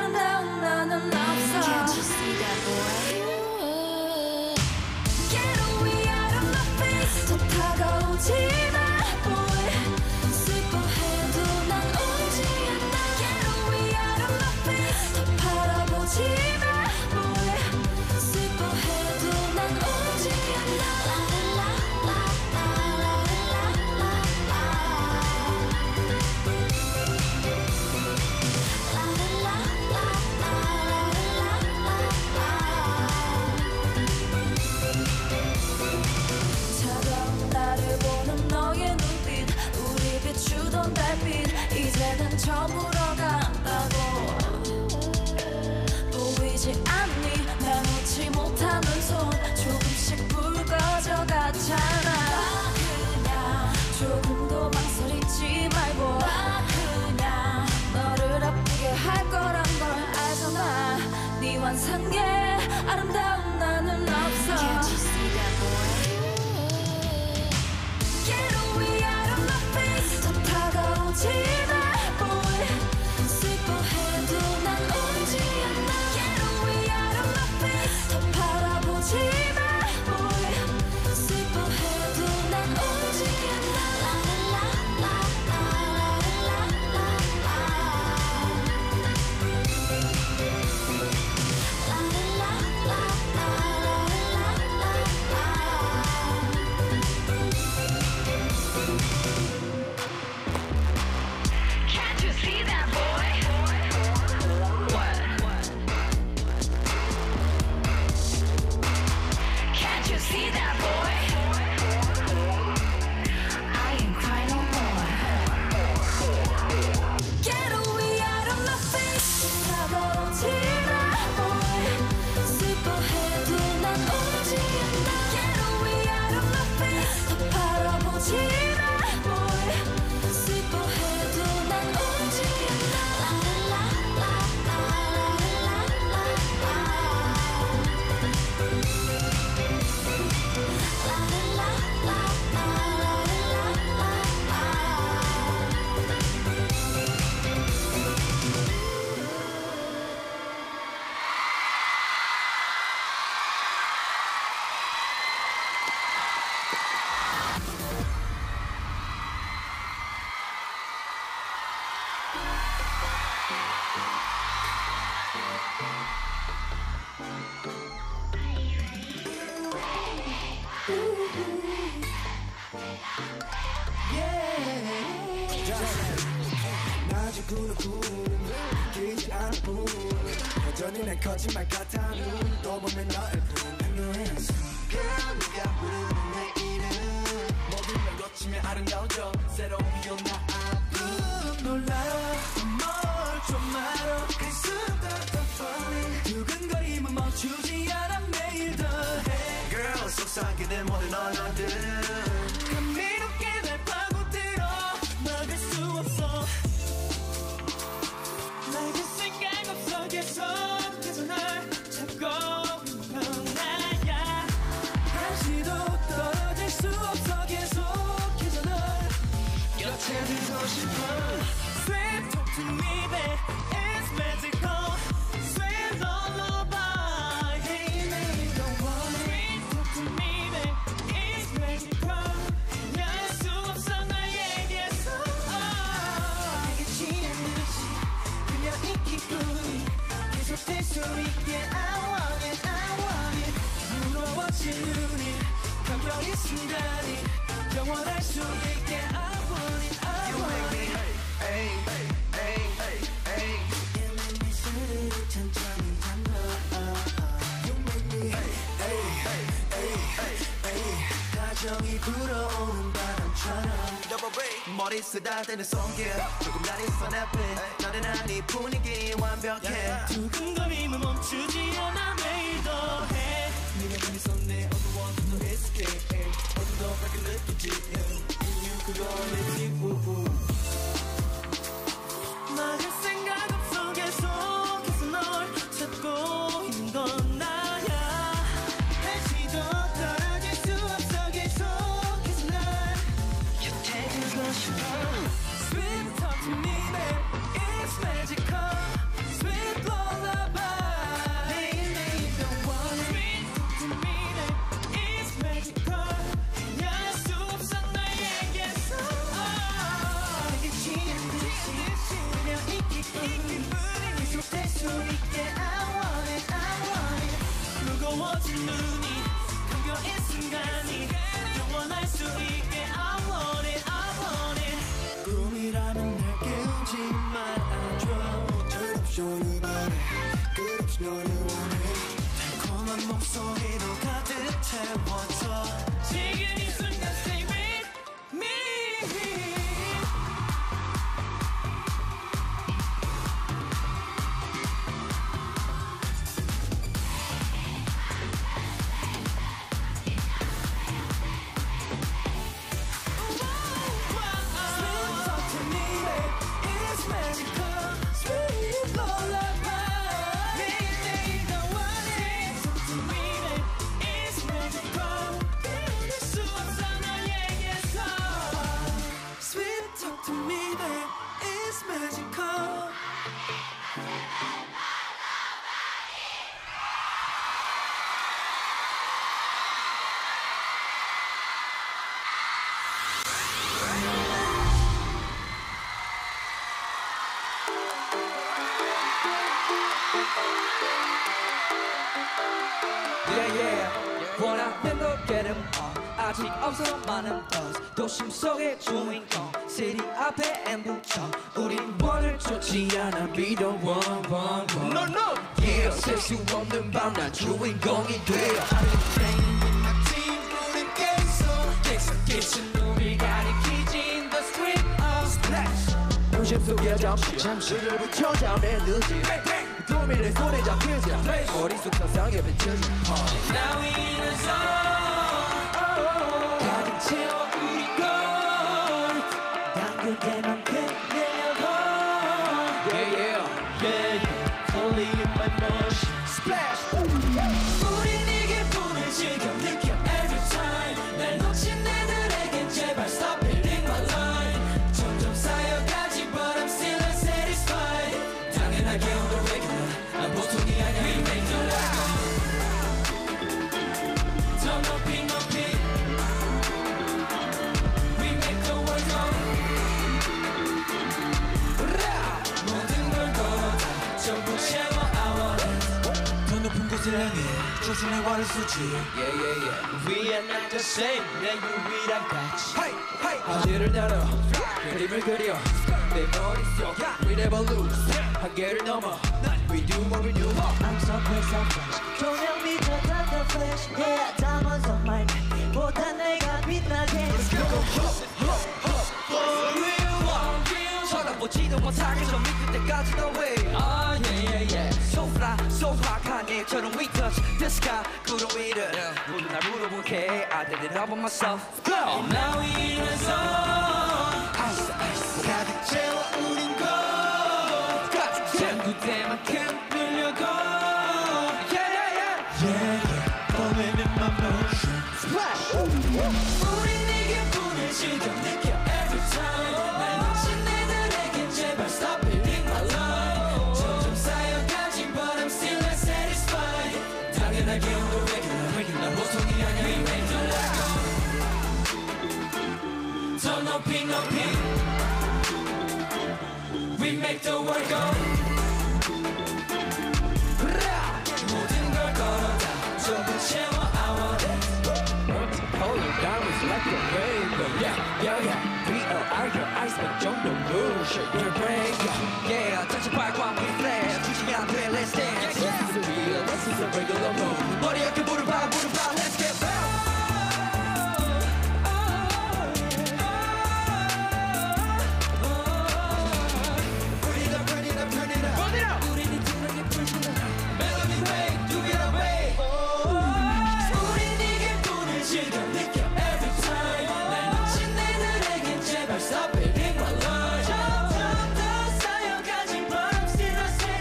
나는 없어. Can't you see that boy? Get away out of my face. 더 다가오지 마 boy. 슬퍼해도 난 오지 않아. Get away out of my face. 더 바라보지 마 boy. 슬퍼해도 난 오지 않아. 이제 난 저물어 간다고 보이지 않니? 난 웃지 못하는 손 조금씩 붉어져가잖아. 그냥 조금도 망설이지 말고 그냥 너를 아프게 할 거란 걸 알잖아. 네 환상에 아름다운 나는 없어. Can't you see that boy? Get away out of my face. 더 다가오지 마 boy. 슬퍼해도 난 울지 않아. Get away out of my face. 더 바라보지 마 boy. 슬퍼해도 난 울지 않아. 머리 쓰다대는 손길 조금 날이 서냅해. 너는 난 이 분위기 완벽해. 두근거림은 멈추지 않아. 매일 더해. 네가 눈이 섰네. 어두워도 더 익숙해. 어둠도 밝게 느끼지. You could only see woo-woo. 막을 생각 없어. 계속해서 널 찾고 있는 건 나야. 다시도 sweet talk to me, babe. It's magical. Yeah yeah 원하면 너 get 'em all 아직 없어 많은 buzz 도심 속의 주인공 city 앞에 엠부쳐 우린 원을 쫓지 않아 be the one one one No no yeah 셀 수 없는 밤 난 주인공이 돼 I'm playing with my team 우린 계속 계속 계속 우리 가리키지 in the street of splash 도심 속의 잠시 잠시를 붙여자 내 눈치 도미를 손에 잡히지 머릿속 상상에 비춰지 Now we in a zone 가득 채워 우리 걸 난 그대만 그대로 Yeah yeah Yeah yeah Only in my motion Splash 우린 이게 불을 지금 느껴 every time 날 놓친 애들에겐 제발 stop hitting my line 점점 쌓여가지 but I'm still unsatisfied 당연하게 on the regular 조심해 와를 수지 Yeah yeah yeah We are not the same 내 유일한 가치 어디를 나눠 그림을 그려 내 머릿속 We never lose 한계를 넘어 We do what we do I'm so quick so fresh 조명 미쳤던 the flash Yeah diamonds on my neck 보다 내가 빛나게 Let's go What do you want? 쳐다보지도 못하게 저 밑에 때까지 the way Oh yeah yeah yeah So fly so high 처럼 we touch the sky 구름 위를 모두 날 물어볼게 I did it all by myself Go! And now we in a zone 아이스 아이스 가득 채워 우린 걸 가득 채워 난 그대만큼 늘려고 Yeah yeah yeah Yeah yeah Burning in my motion Splash! 우린 이게 불을 지금 느껴 every time 날 놓친 애들에겐 제발 stop hitting my line 점점 쌓여가지 but I'm still 당연하게 on the regular, regular 보통이 아냐 We make the light go 더 높이 높이 We make the world go 모든 걸 걸어다 전부 채워 our days Holy diamonds like a rainbow Yeah, yeah, yeah We are out your eyes but don't know who should we break Yeah, touch your back while we flash 주지 않대 let's dance This is a regular move 머리 어깨 무릎 봐 무릎 봐 Let's get back Burn it up, burn it up, burn it up Burn it up 우리는 둥글게 불신다 Melody wave, do it away 우린 이게 불을 지금 느껴 every time 날 놓친 애들에겐 제발 stop it in my life 점점 더 쌓여가진 but I'm still the same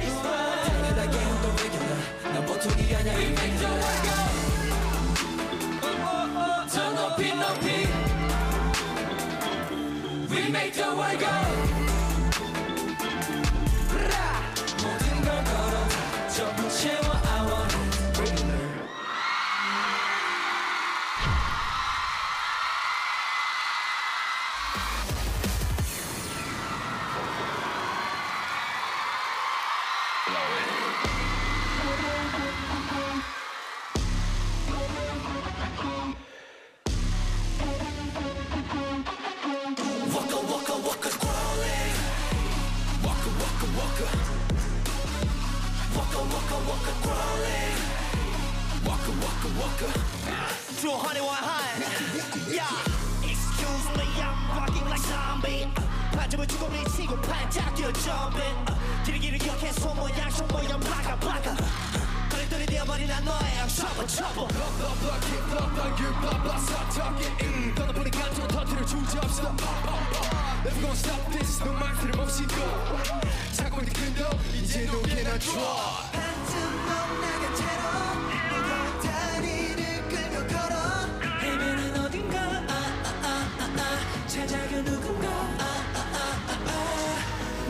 Waka, waka, waka, waka, crawling. Waka, waka, waka. True honey, one hand. Yeah. Excuse me, I'm rocking like zombie. 반점을 주고 미치고 반짝 뛰어 jumping. 길이길이 기억해 소모 양손 모양 바가 바가. 그랬더니 되어버린 난 너의 양 trouble trouble. Blah blah blah, keep blah blah, you blah blah, stop talking. 떠나보니 간절한 터트려 주지 없어. Pop pop pop. Never gonna stop this. No 말 필요 없이 go. 자꾸 네 근데 이제 너 cannot draw. 반쯤 넌 나가처럼 내가 다리를 끌며 걸어. 헤매는 어딘가 아아아아 찾아가 누군가 아아아아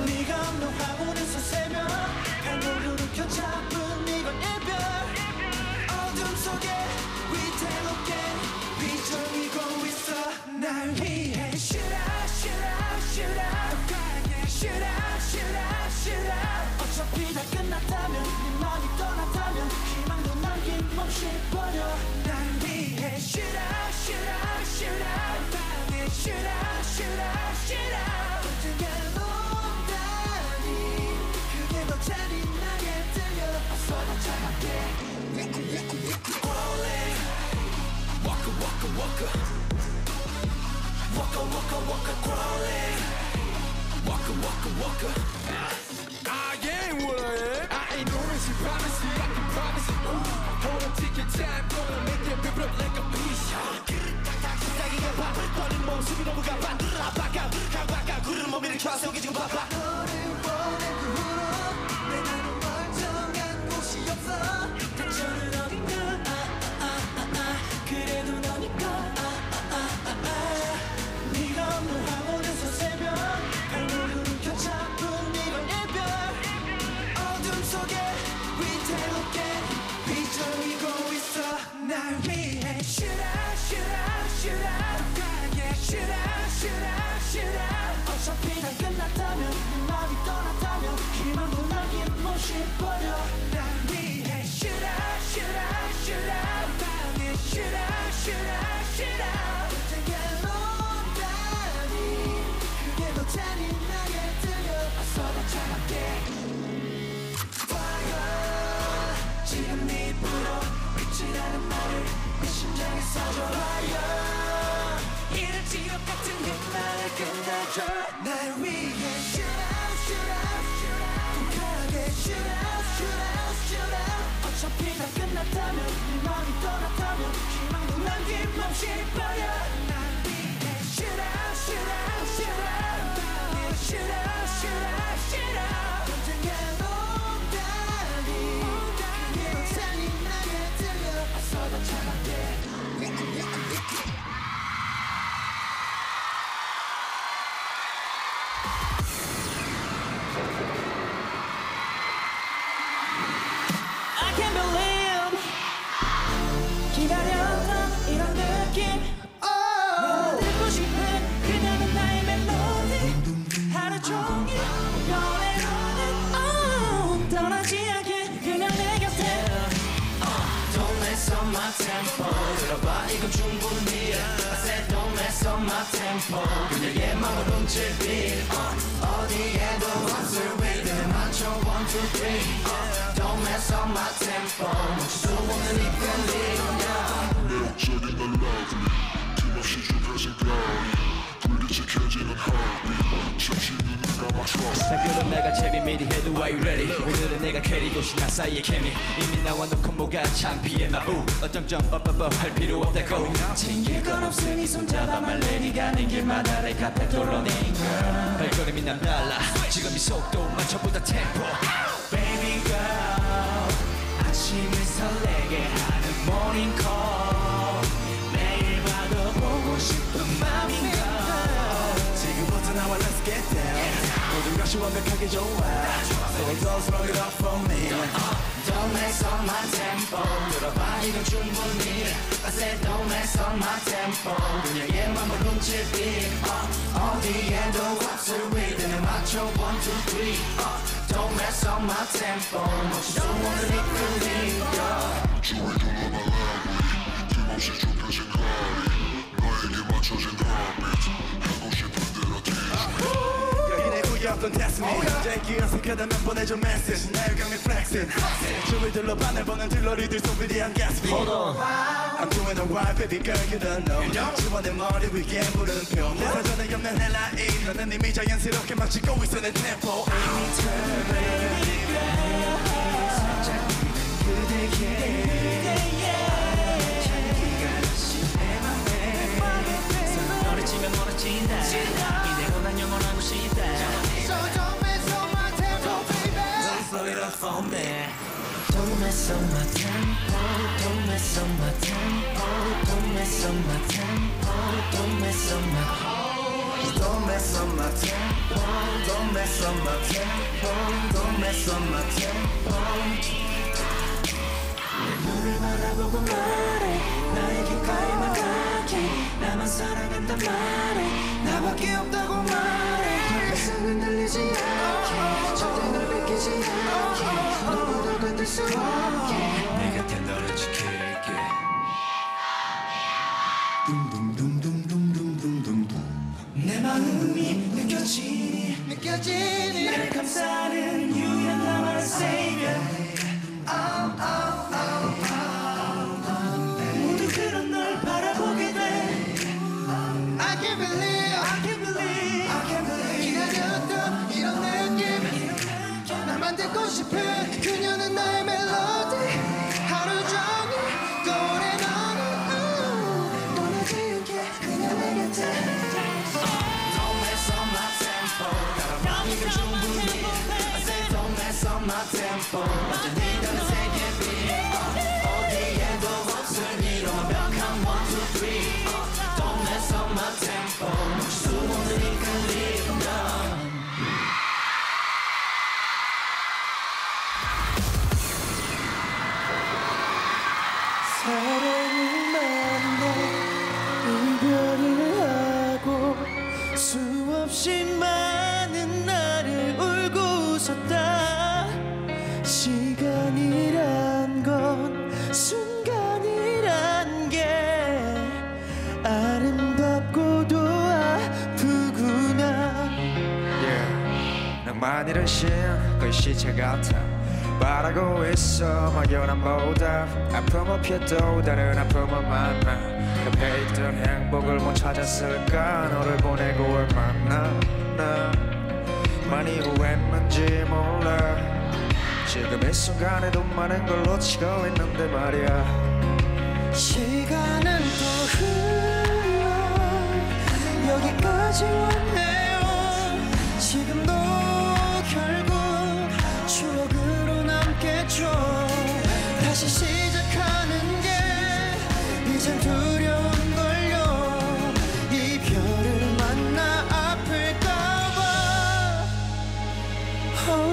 네가 없는 화원에서 새벽 강물로 눕혀 잡은 이건 이별. 어둠 속에 위태롭게 비정이고 있어 날 위해 Shoot out. Shoot out, shoot out, shoot out, shoot out. 어차피 다 끝났다면, 네 맘이 떠났다면, 희망도 남김없이 버려. 날 위해 shoot out, shoot out, shoot out. 밤에 shoot out, shoot out, shoot out. 언젠가 온다니, 그게 더 잔인하게 들려. 어서 더 차갑게. Rolling, walk, walk, walk. Waka waka waka crawling. Waka waka waka. I am what I am. I ain't nervous, you promise me I can promise it. Hold on, take your time, gonna make it rip up like a piece. 시작이야 봐, 버린 모습이 너무 가빠들라 바가 강박아 구름 몸 일으켜 속이 지금 바빠. 너를 원해 그 후로 내 나는 멀쩡한 곳이 없어. 단초는 어딘가 아아아아 그래도 너니까 아아아아. 너무 화원에서 새벽 발목을 움켜 잡은 이런 이별. 어둠 속에 위태롭게 비정이고 있어 날 위해 Shoot out, shoot out, shoot out. Yeah, shoot out, shoot out, shoot out. 어차피 다 끝났다면 내 맘이 떠났다면 희망도 남김없이 버려. 날 위해 Shoot out, shoot out, shoot out. 밤에 Shoot out, shoot out, shoot out. Fire, 지금 네 불어 빛이라는 말을 내 심장에 써줘. Fire, 이런 지옥 같은 내 말을 끝내줘. 날 위해 Shoot out, shoot out, shoot out. 독하게 Shoot out, shoot out, shoot out. 어차피 다 끝났다면 네 맘이 떠났다면 희망도 남김없이 버려. 날 위해 Shoot out, shoot out, shoot out. 밤에 Shoot out, shoot out, shoot out. 사이의 케미 이미 나와 너 콤보가 창피해 마부 어쩜쩜 뻣뻣뻣 할 필요 없다고 챙길 건 없으니 손잡아 말래 니가 낸 길마다 내 카페 돌로네 발걸음이 난 달라 지금 이 속도 맞춰보다 템포 Baby girl 아침을 설레게 하는 morning call 매일 봐도 보고 싶은 맘인걸 지금부터 나와 let's get down 모든 것이 완벽하게 좋아 So don't throw it off for me Don't mess up my tempo 들어봐 이건 충분히 I said don't mess up my tempo 그녀에만 머금칠 빛 어디에도 없을 리듬에 맞춰 one, two, three Don't mess up my tempo 멈추지 않는 이 끌림 저에게 너만 알고 힘없이 좁혀진 거리 너에게 맞춰진 더 빛 하고 싶은 대로 뒤집어 여기 내 어떤 destiny 재기여서 계단은 보내준 메시지 나의 강미 flexing 주위들로 반을 보는 딜러리들 소비리한 gasping Hold on I'm doing alright baby girl you don't know 주번의 머리 위에 물음표 내 사전에 없는 headline 너는 이미 자연스럽게 맞추고 있어 내 tempo I'm eternal baby girl 살짝 그대에게 Don't mess up my tempo, don't mess up my tempo, don't mess up my tempo, don't mess up my tempo, don't mess up my tempo, don't mess up my tempo, don't mess up my tempo. 내 눈을 바라보고 말해, 나의 귓가에 막아게 나만 사랑한단 말해, 나밖에 없다고 말해. 가슴은 흔들리지 않게, 절대 널 뺏기지 않게. So okay. 내 곁에 너를 지킬게 내 마음이 느껴지니 느껴지니 나를 감싸는 유일한 나만의 savior oh, oh, oh, oh, oh, 모두 그런 널 바라보게 돼 I can't believe I can't believe I can't believe 기다렸던 이런 느낌 나 만들고 싶은 그녀는 나의 My tempo 완전 네가 내 세계비 어디에도 없을 이로 완벽한 one two three Don't mess up my tempo 멈출 수 없는 이 클립 사랑을 만나 이별을 하고 수없이 많은 나를 울고 웃었다 시간이란 건 순간이란 게 아름답고도 아프구나 yeah. 낭만이란 신 거의 시체 같아 바라고 있어 막연한 보답 아픔을 피해도 다른 아픔을 만나 옆에 있던 행복을 못 찾았을까 너를 보내고 얼마나 나 많이 후회했는지 몰라 지금 이 순간에도 많은 걸 놓치고 있는데 말이야 시간은 또 흘러 여기까지 왔네요 지금도 결국 추억으로 남겠죠 다시 시작하는 게 이젠 두려운걸요 이별을 만나 아플까봐 oh.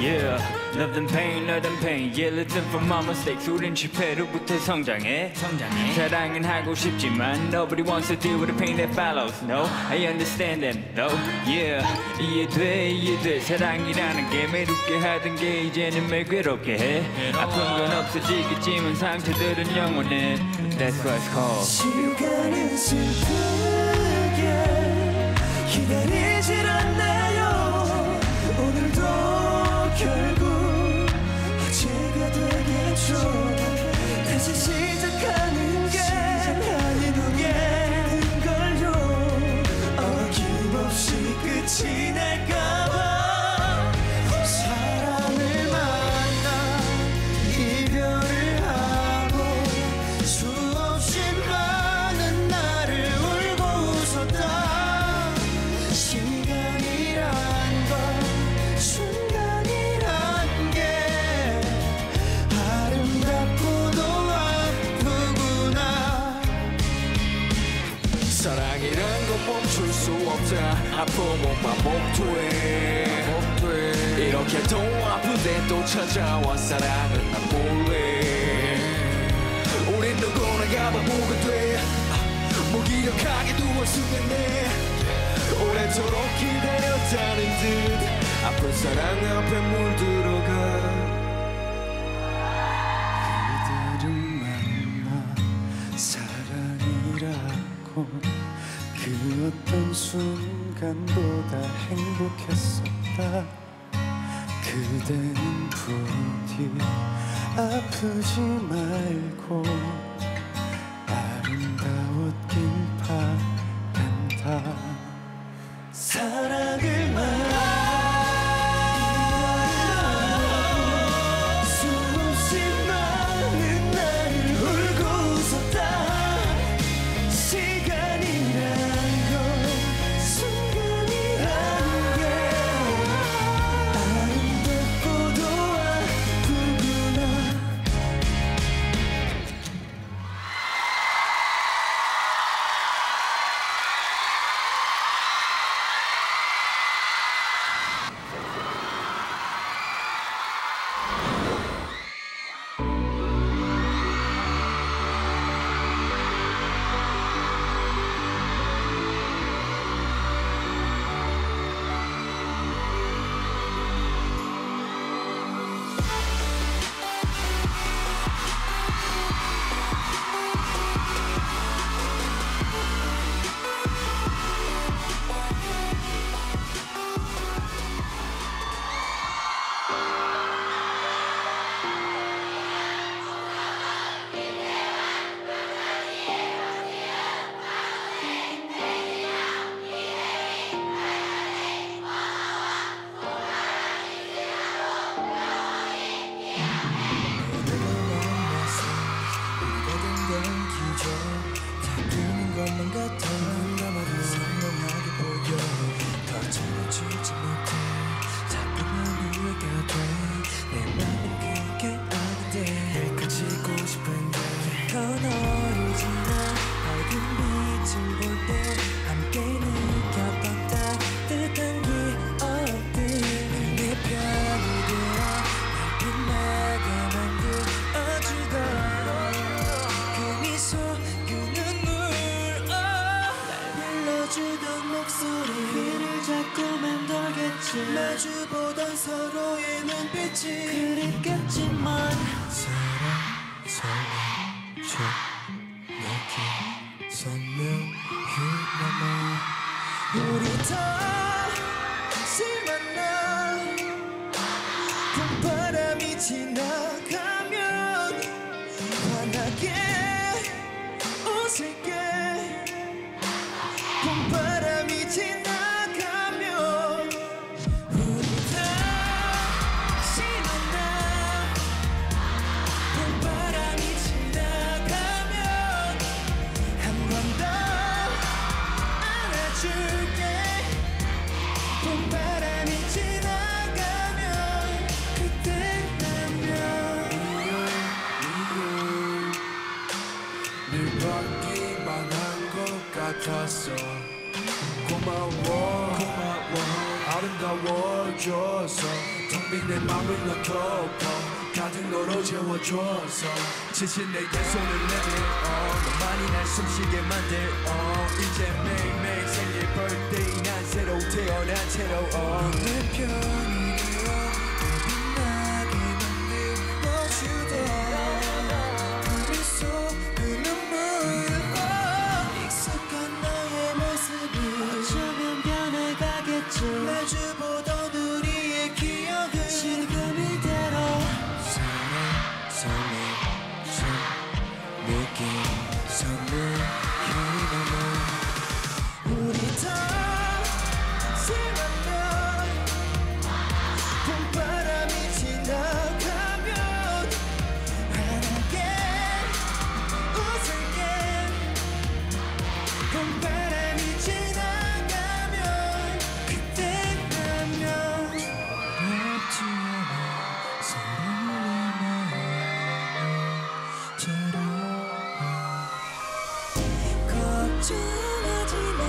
Yeah, love and pain, love and pain Yeah, listen for my mistakes 우린 실패로부터 성장해 성장해 사랑은 하고 싶지만 Nobody wants to deal with the pain that follows No, I understand that though Yeah, 이해돼 이해돼 사랑이라는 게 매롭게 하던 게 이제는 매 괴롭게 해 아픈 건 없어지겠지만 상처들은 영원해 That's why it's called 시간은 슬프게 기다리질 않나요 오늘도 결국 해체가 되겠죠 다시 시작하는 게 아닌 걸요 어김없이 끝이 날까봐 사랑을 만나 이별을 하고 수없이 많은 나를 울고 웃었다 시간이란 걸 순간이란 멈출 수 없다 아픔은 반복돼 이렇게 또 아픈데 또 찾아와 사랑은 난 몰래 우린 누구나가 바보가 돼 무기력하게 누워있었네 오래도록 기다렸다는 듯 아픈 사랑 앞에 물들어가 그 어떤 순간보다 행복했었다 그대는 부디 아프지 말고 아름다웠길 바란다 사랑을 말 마주보던 서로의 눈빛이 그립겠지만 사랑 사랑 저렇게 선명히 남아 우리 다시 만나 봄바람이 지나가면 환하게 웃을게 봄바람이 지나 고마워 고마워 아름다워줘서 텅 빈 내 맘을 넣고 가득 너로 채워줘서 지친 내게 손을 내밀어 너만이 날 숨쉬게 만들어 이제 매일매일 생일 birthday 난 새로 태어난 채로 어 내 편이 되어 더 빛나게 만들어주던 마주보던 우리의 기억은 지금 이대로 사랑 사랑 사랑 내게 선물이 남아 우리 다시 만나 봄바람이 지나가면 환하게 웃을게 봄바람이 지나 걱정하지 마.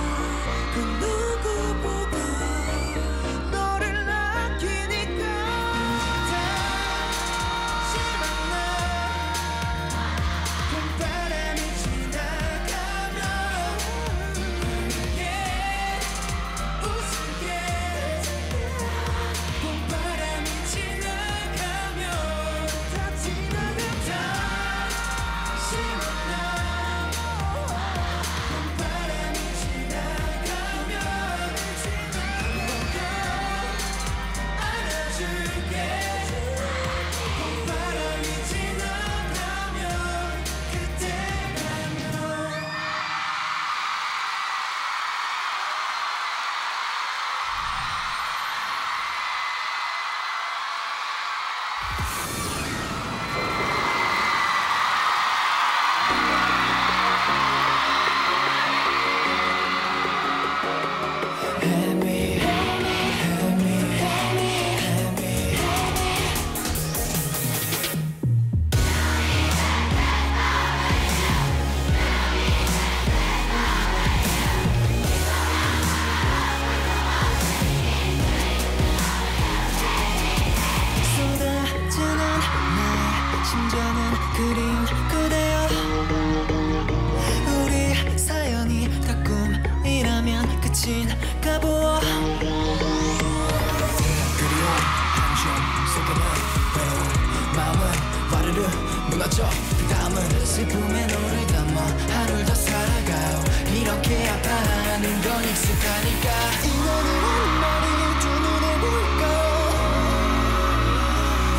맞춰 담은 슬픔에 너를 담아 하루를 더 살아가요. 이렇게 아파하는 건 익숙하니까 인연이란 말이 두 눈에 보일까요?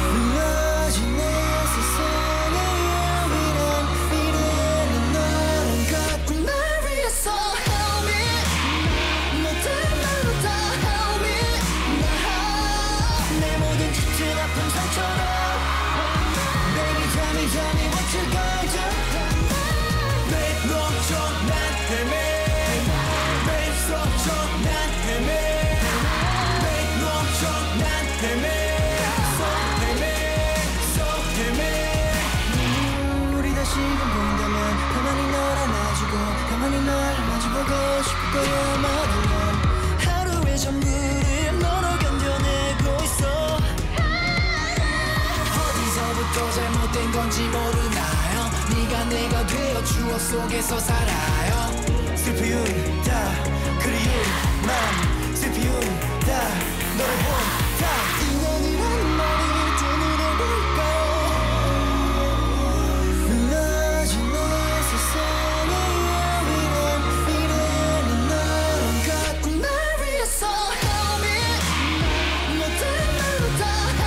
무너진 내 세상에 위란 미래는 너란 갖고 날 위해서 Help me 모든 말로 다 Help me now. 내 모든 짙은 아픔 상처로 Tell me what you gonna do. Make no joke, not him. Make no joke, not him. Make no joke, not him. So him, so him. 우리 다시금 본다면 가만히 널 안아주고 가만히 널 마주보고 싶을 거야. 말하면 하루의 전부를 너로 견뎌내고 있어. 어디서부터 잘못된 건지 모르나요? 네가 내가 되어 추억 속에서 살아요. 슬피운 다 그리운 맘 슬피운 다 너를 혼자 인연이란 말이 두 눈에 보일까요? 무너진 내 세상에 위란 미래는 너랑 갖고 날 위해서 Help me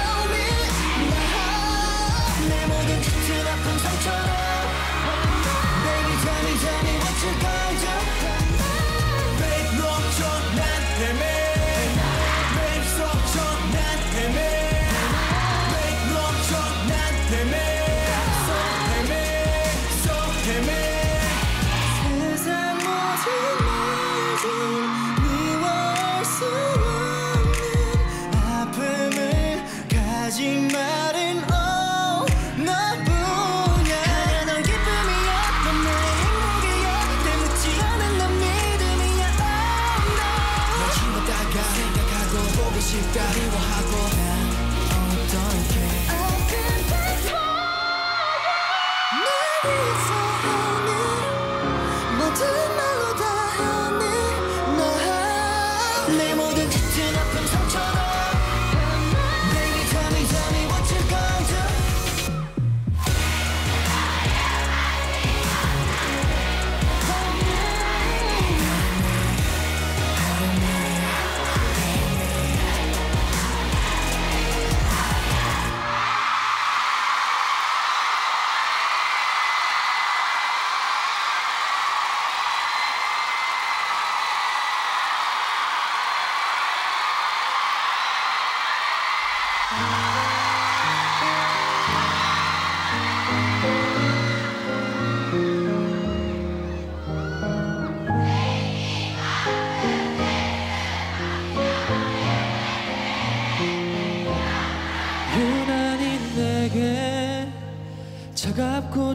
모든 말로 다 차갑고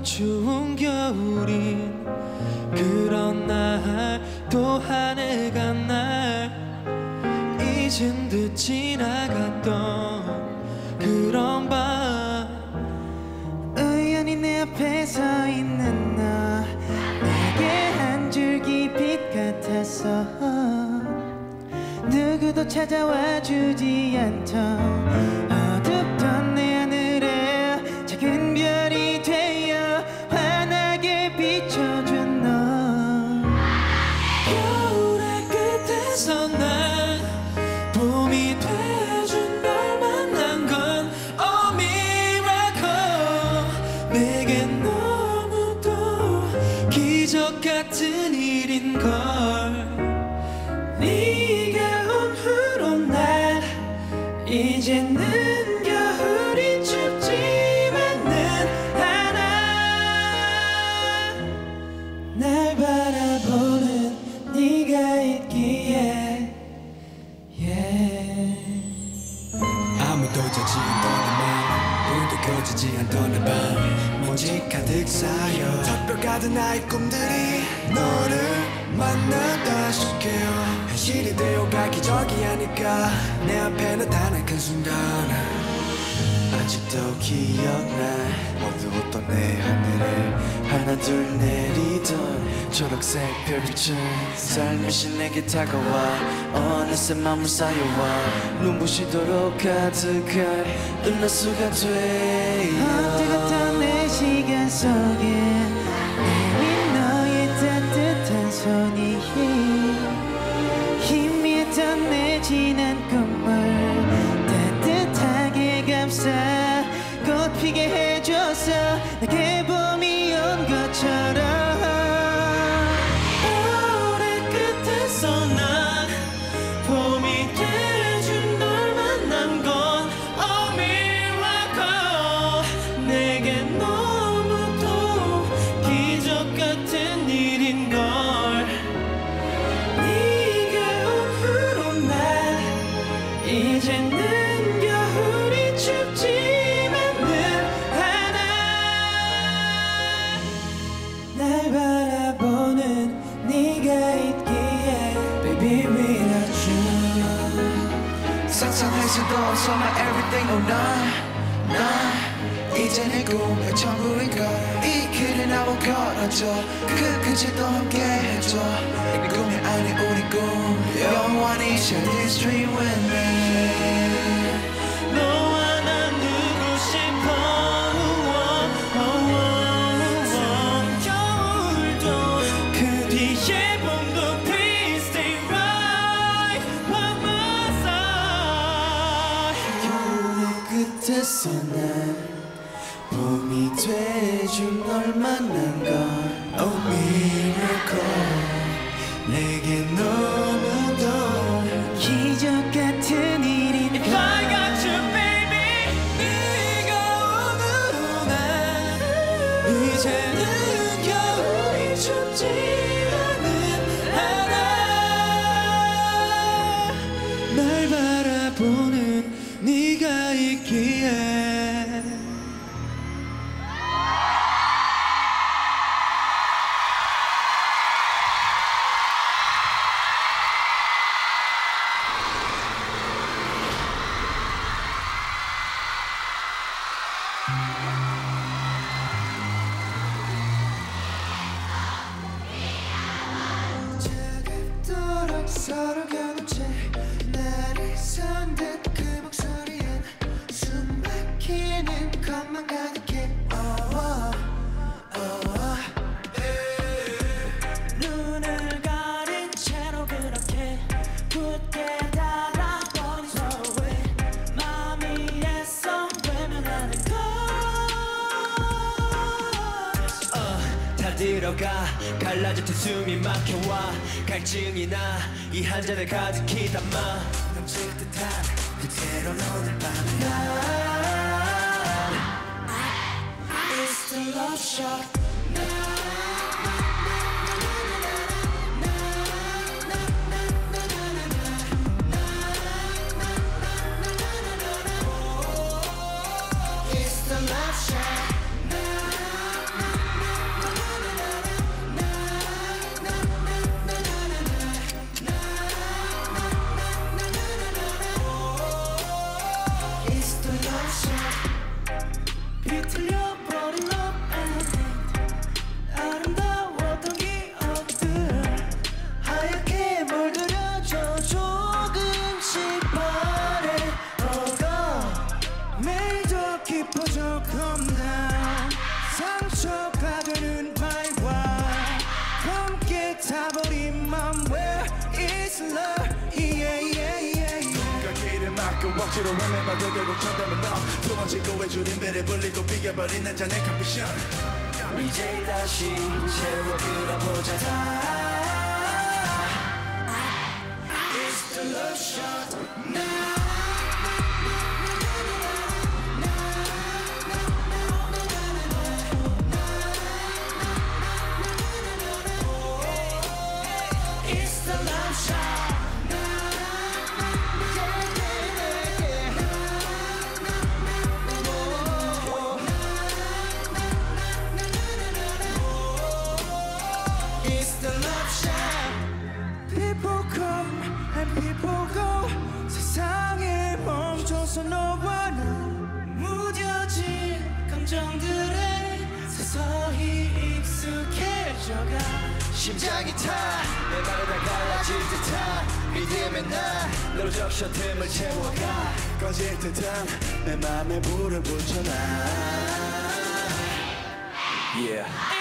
추운 겨울인 그런 날 또 한 해가 날 잊은 듯 지나갔던 그런 밤 우연히 내 옆에 서 있는 너 내게 한 줄기 빛 같았어. 누구도 찾아와 주지 않던 어둡던 내 하늘에 작은 별이 이제는 겨울이 춥지만 난 알아 날 바라보는 네가 있기에 yeah. 아무도 자지 않던 밤 눈도 꺼지지 않던 밤 먼지 가득 쌓여 덮여 가던 나의 꿈들이 너를 만나다 싶게요. 현실이 되어가 기적이 아닐까 내 앞에 나타난 그 순간 아직도 기억나. 어두웠던 내 하늘을 하나 둘 내리던 초록색 별빛은 살며시 내게 다가와 어느새 맘을 쌓여와 눈부시도록 가득한 은하수가 돼요. 한때 같던 내 시간 속에 내민 너의 따뜻한 손이 힘이던 내 지난 꿈을 따뜻하게 감싸 꽃피게 해줘서 내게 봄이 온 것처럼 겨울의 끝에서 난 봄이 돼준 널 만난 건 A miracle. 내게 너무도 기적 같은 일인 걸. 네가 온 후로 난 이제는 겨울이 춥지만 늘 하나 날 바라보는 네가 있기에 Baby without you 상상할 수도 없어 my everything. Oh 난, 난 이제 내 꿈의 천국인걸. 이 길을 나와 걸어줘 그 끝에도 함께 해줘. 내 꿈이 아닌 우리 꿈 영원히 share this dream with me. 너와 난 누구 싶어 우원, 우원, 우원. 겨울도 그 뒤에 봄도 Please stay right by my side. 겨울의 끝에서 난 봄이 돼준 널 만난 걸 Oh miracle. 내게 너무도 기적 같은 일인 걸. If I got you baby 네가 오늘로 난 이제는 겨울이 춥지 않은 하나 날 바라보는 네가 있기에. 차갑도록 서로 겨눈 채 나를 선 듯 그 목소리엔 숨 막히는 것만 가득해. Oh, oh, oh. 눈을 가린 채로 그렇게 굳게 달아보니 So 왜 맘이 애써 외면하는 걸. 다 들어가 갈라져도 숨이 막혀와 갈증이 나 이 한 잔을 가득히 담아 넘칠 듯한 그대로 오늘 밤에 난 It's the love shot. It's the love shot. It's the love shot. 비틀려버린 love ending. 아름다웠던 기억들 하얗게 물들여줘 조금씩 바래 오고 매일도 깊어져 겁나 상처가 되는 바위와 함께 타버린 맘. Where is love? Yeah, yeah, yeah. 억지로 헤매봐도 결국 전담은 너 두번지고 외줄인배를 불리고 비겨버린 한 잔의 컴피션. 이제 다시 채워 끌어보자 다. It's the love shot. Now It's the love shot. People come and people go. 세상에 멈춰서 너와 나 무뎌진 감정들에 서서히 익숙해져가. 심장이 타 내 발에 다 갈라질 듯한 믿음의 날 너로 적셔 틈을 채워가. 꺼질 듯한 내 맘에 불을 붙여놔. Yeah.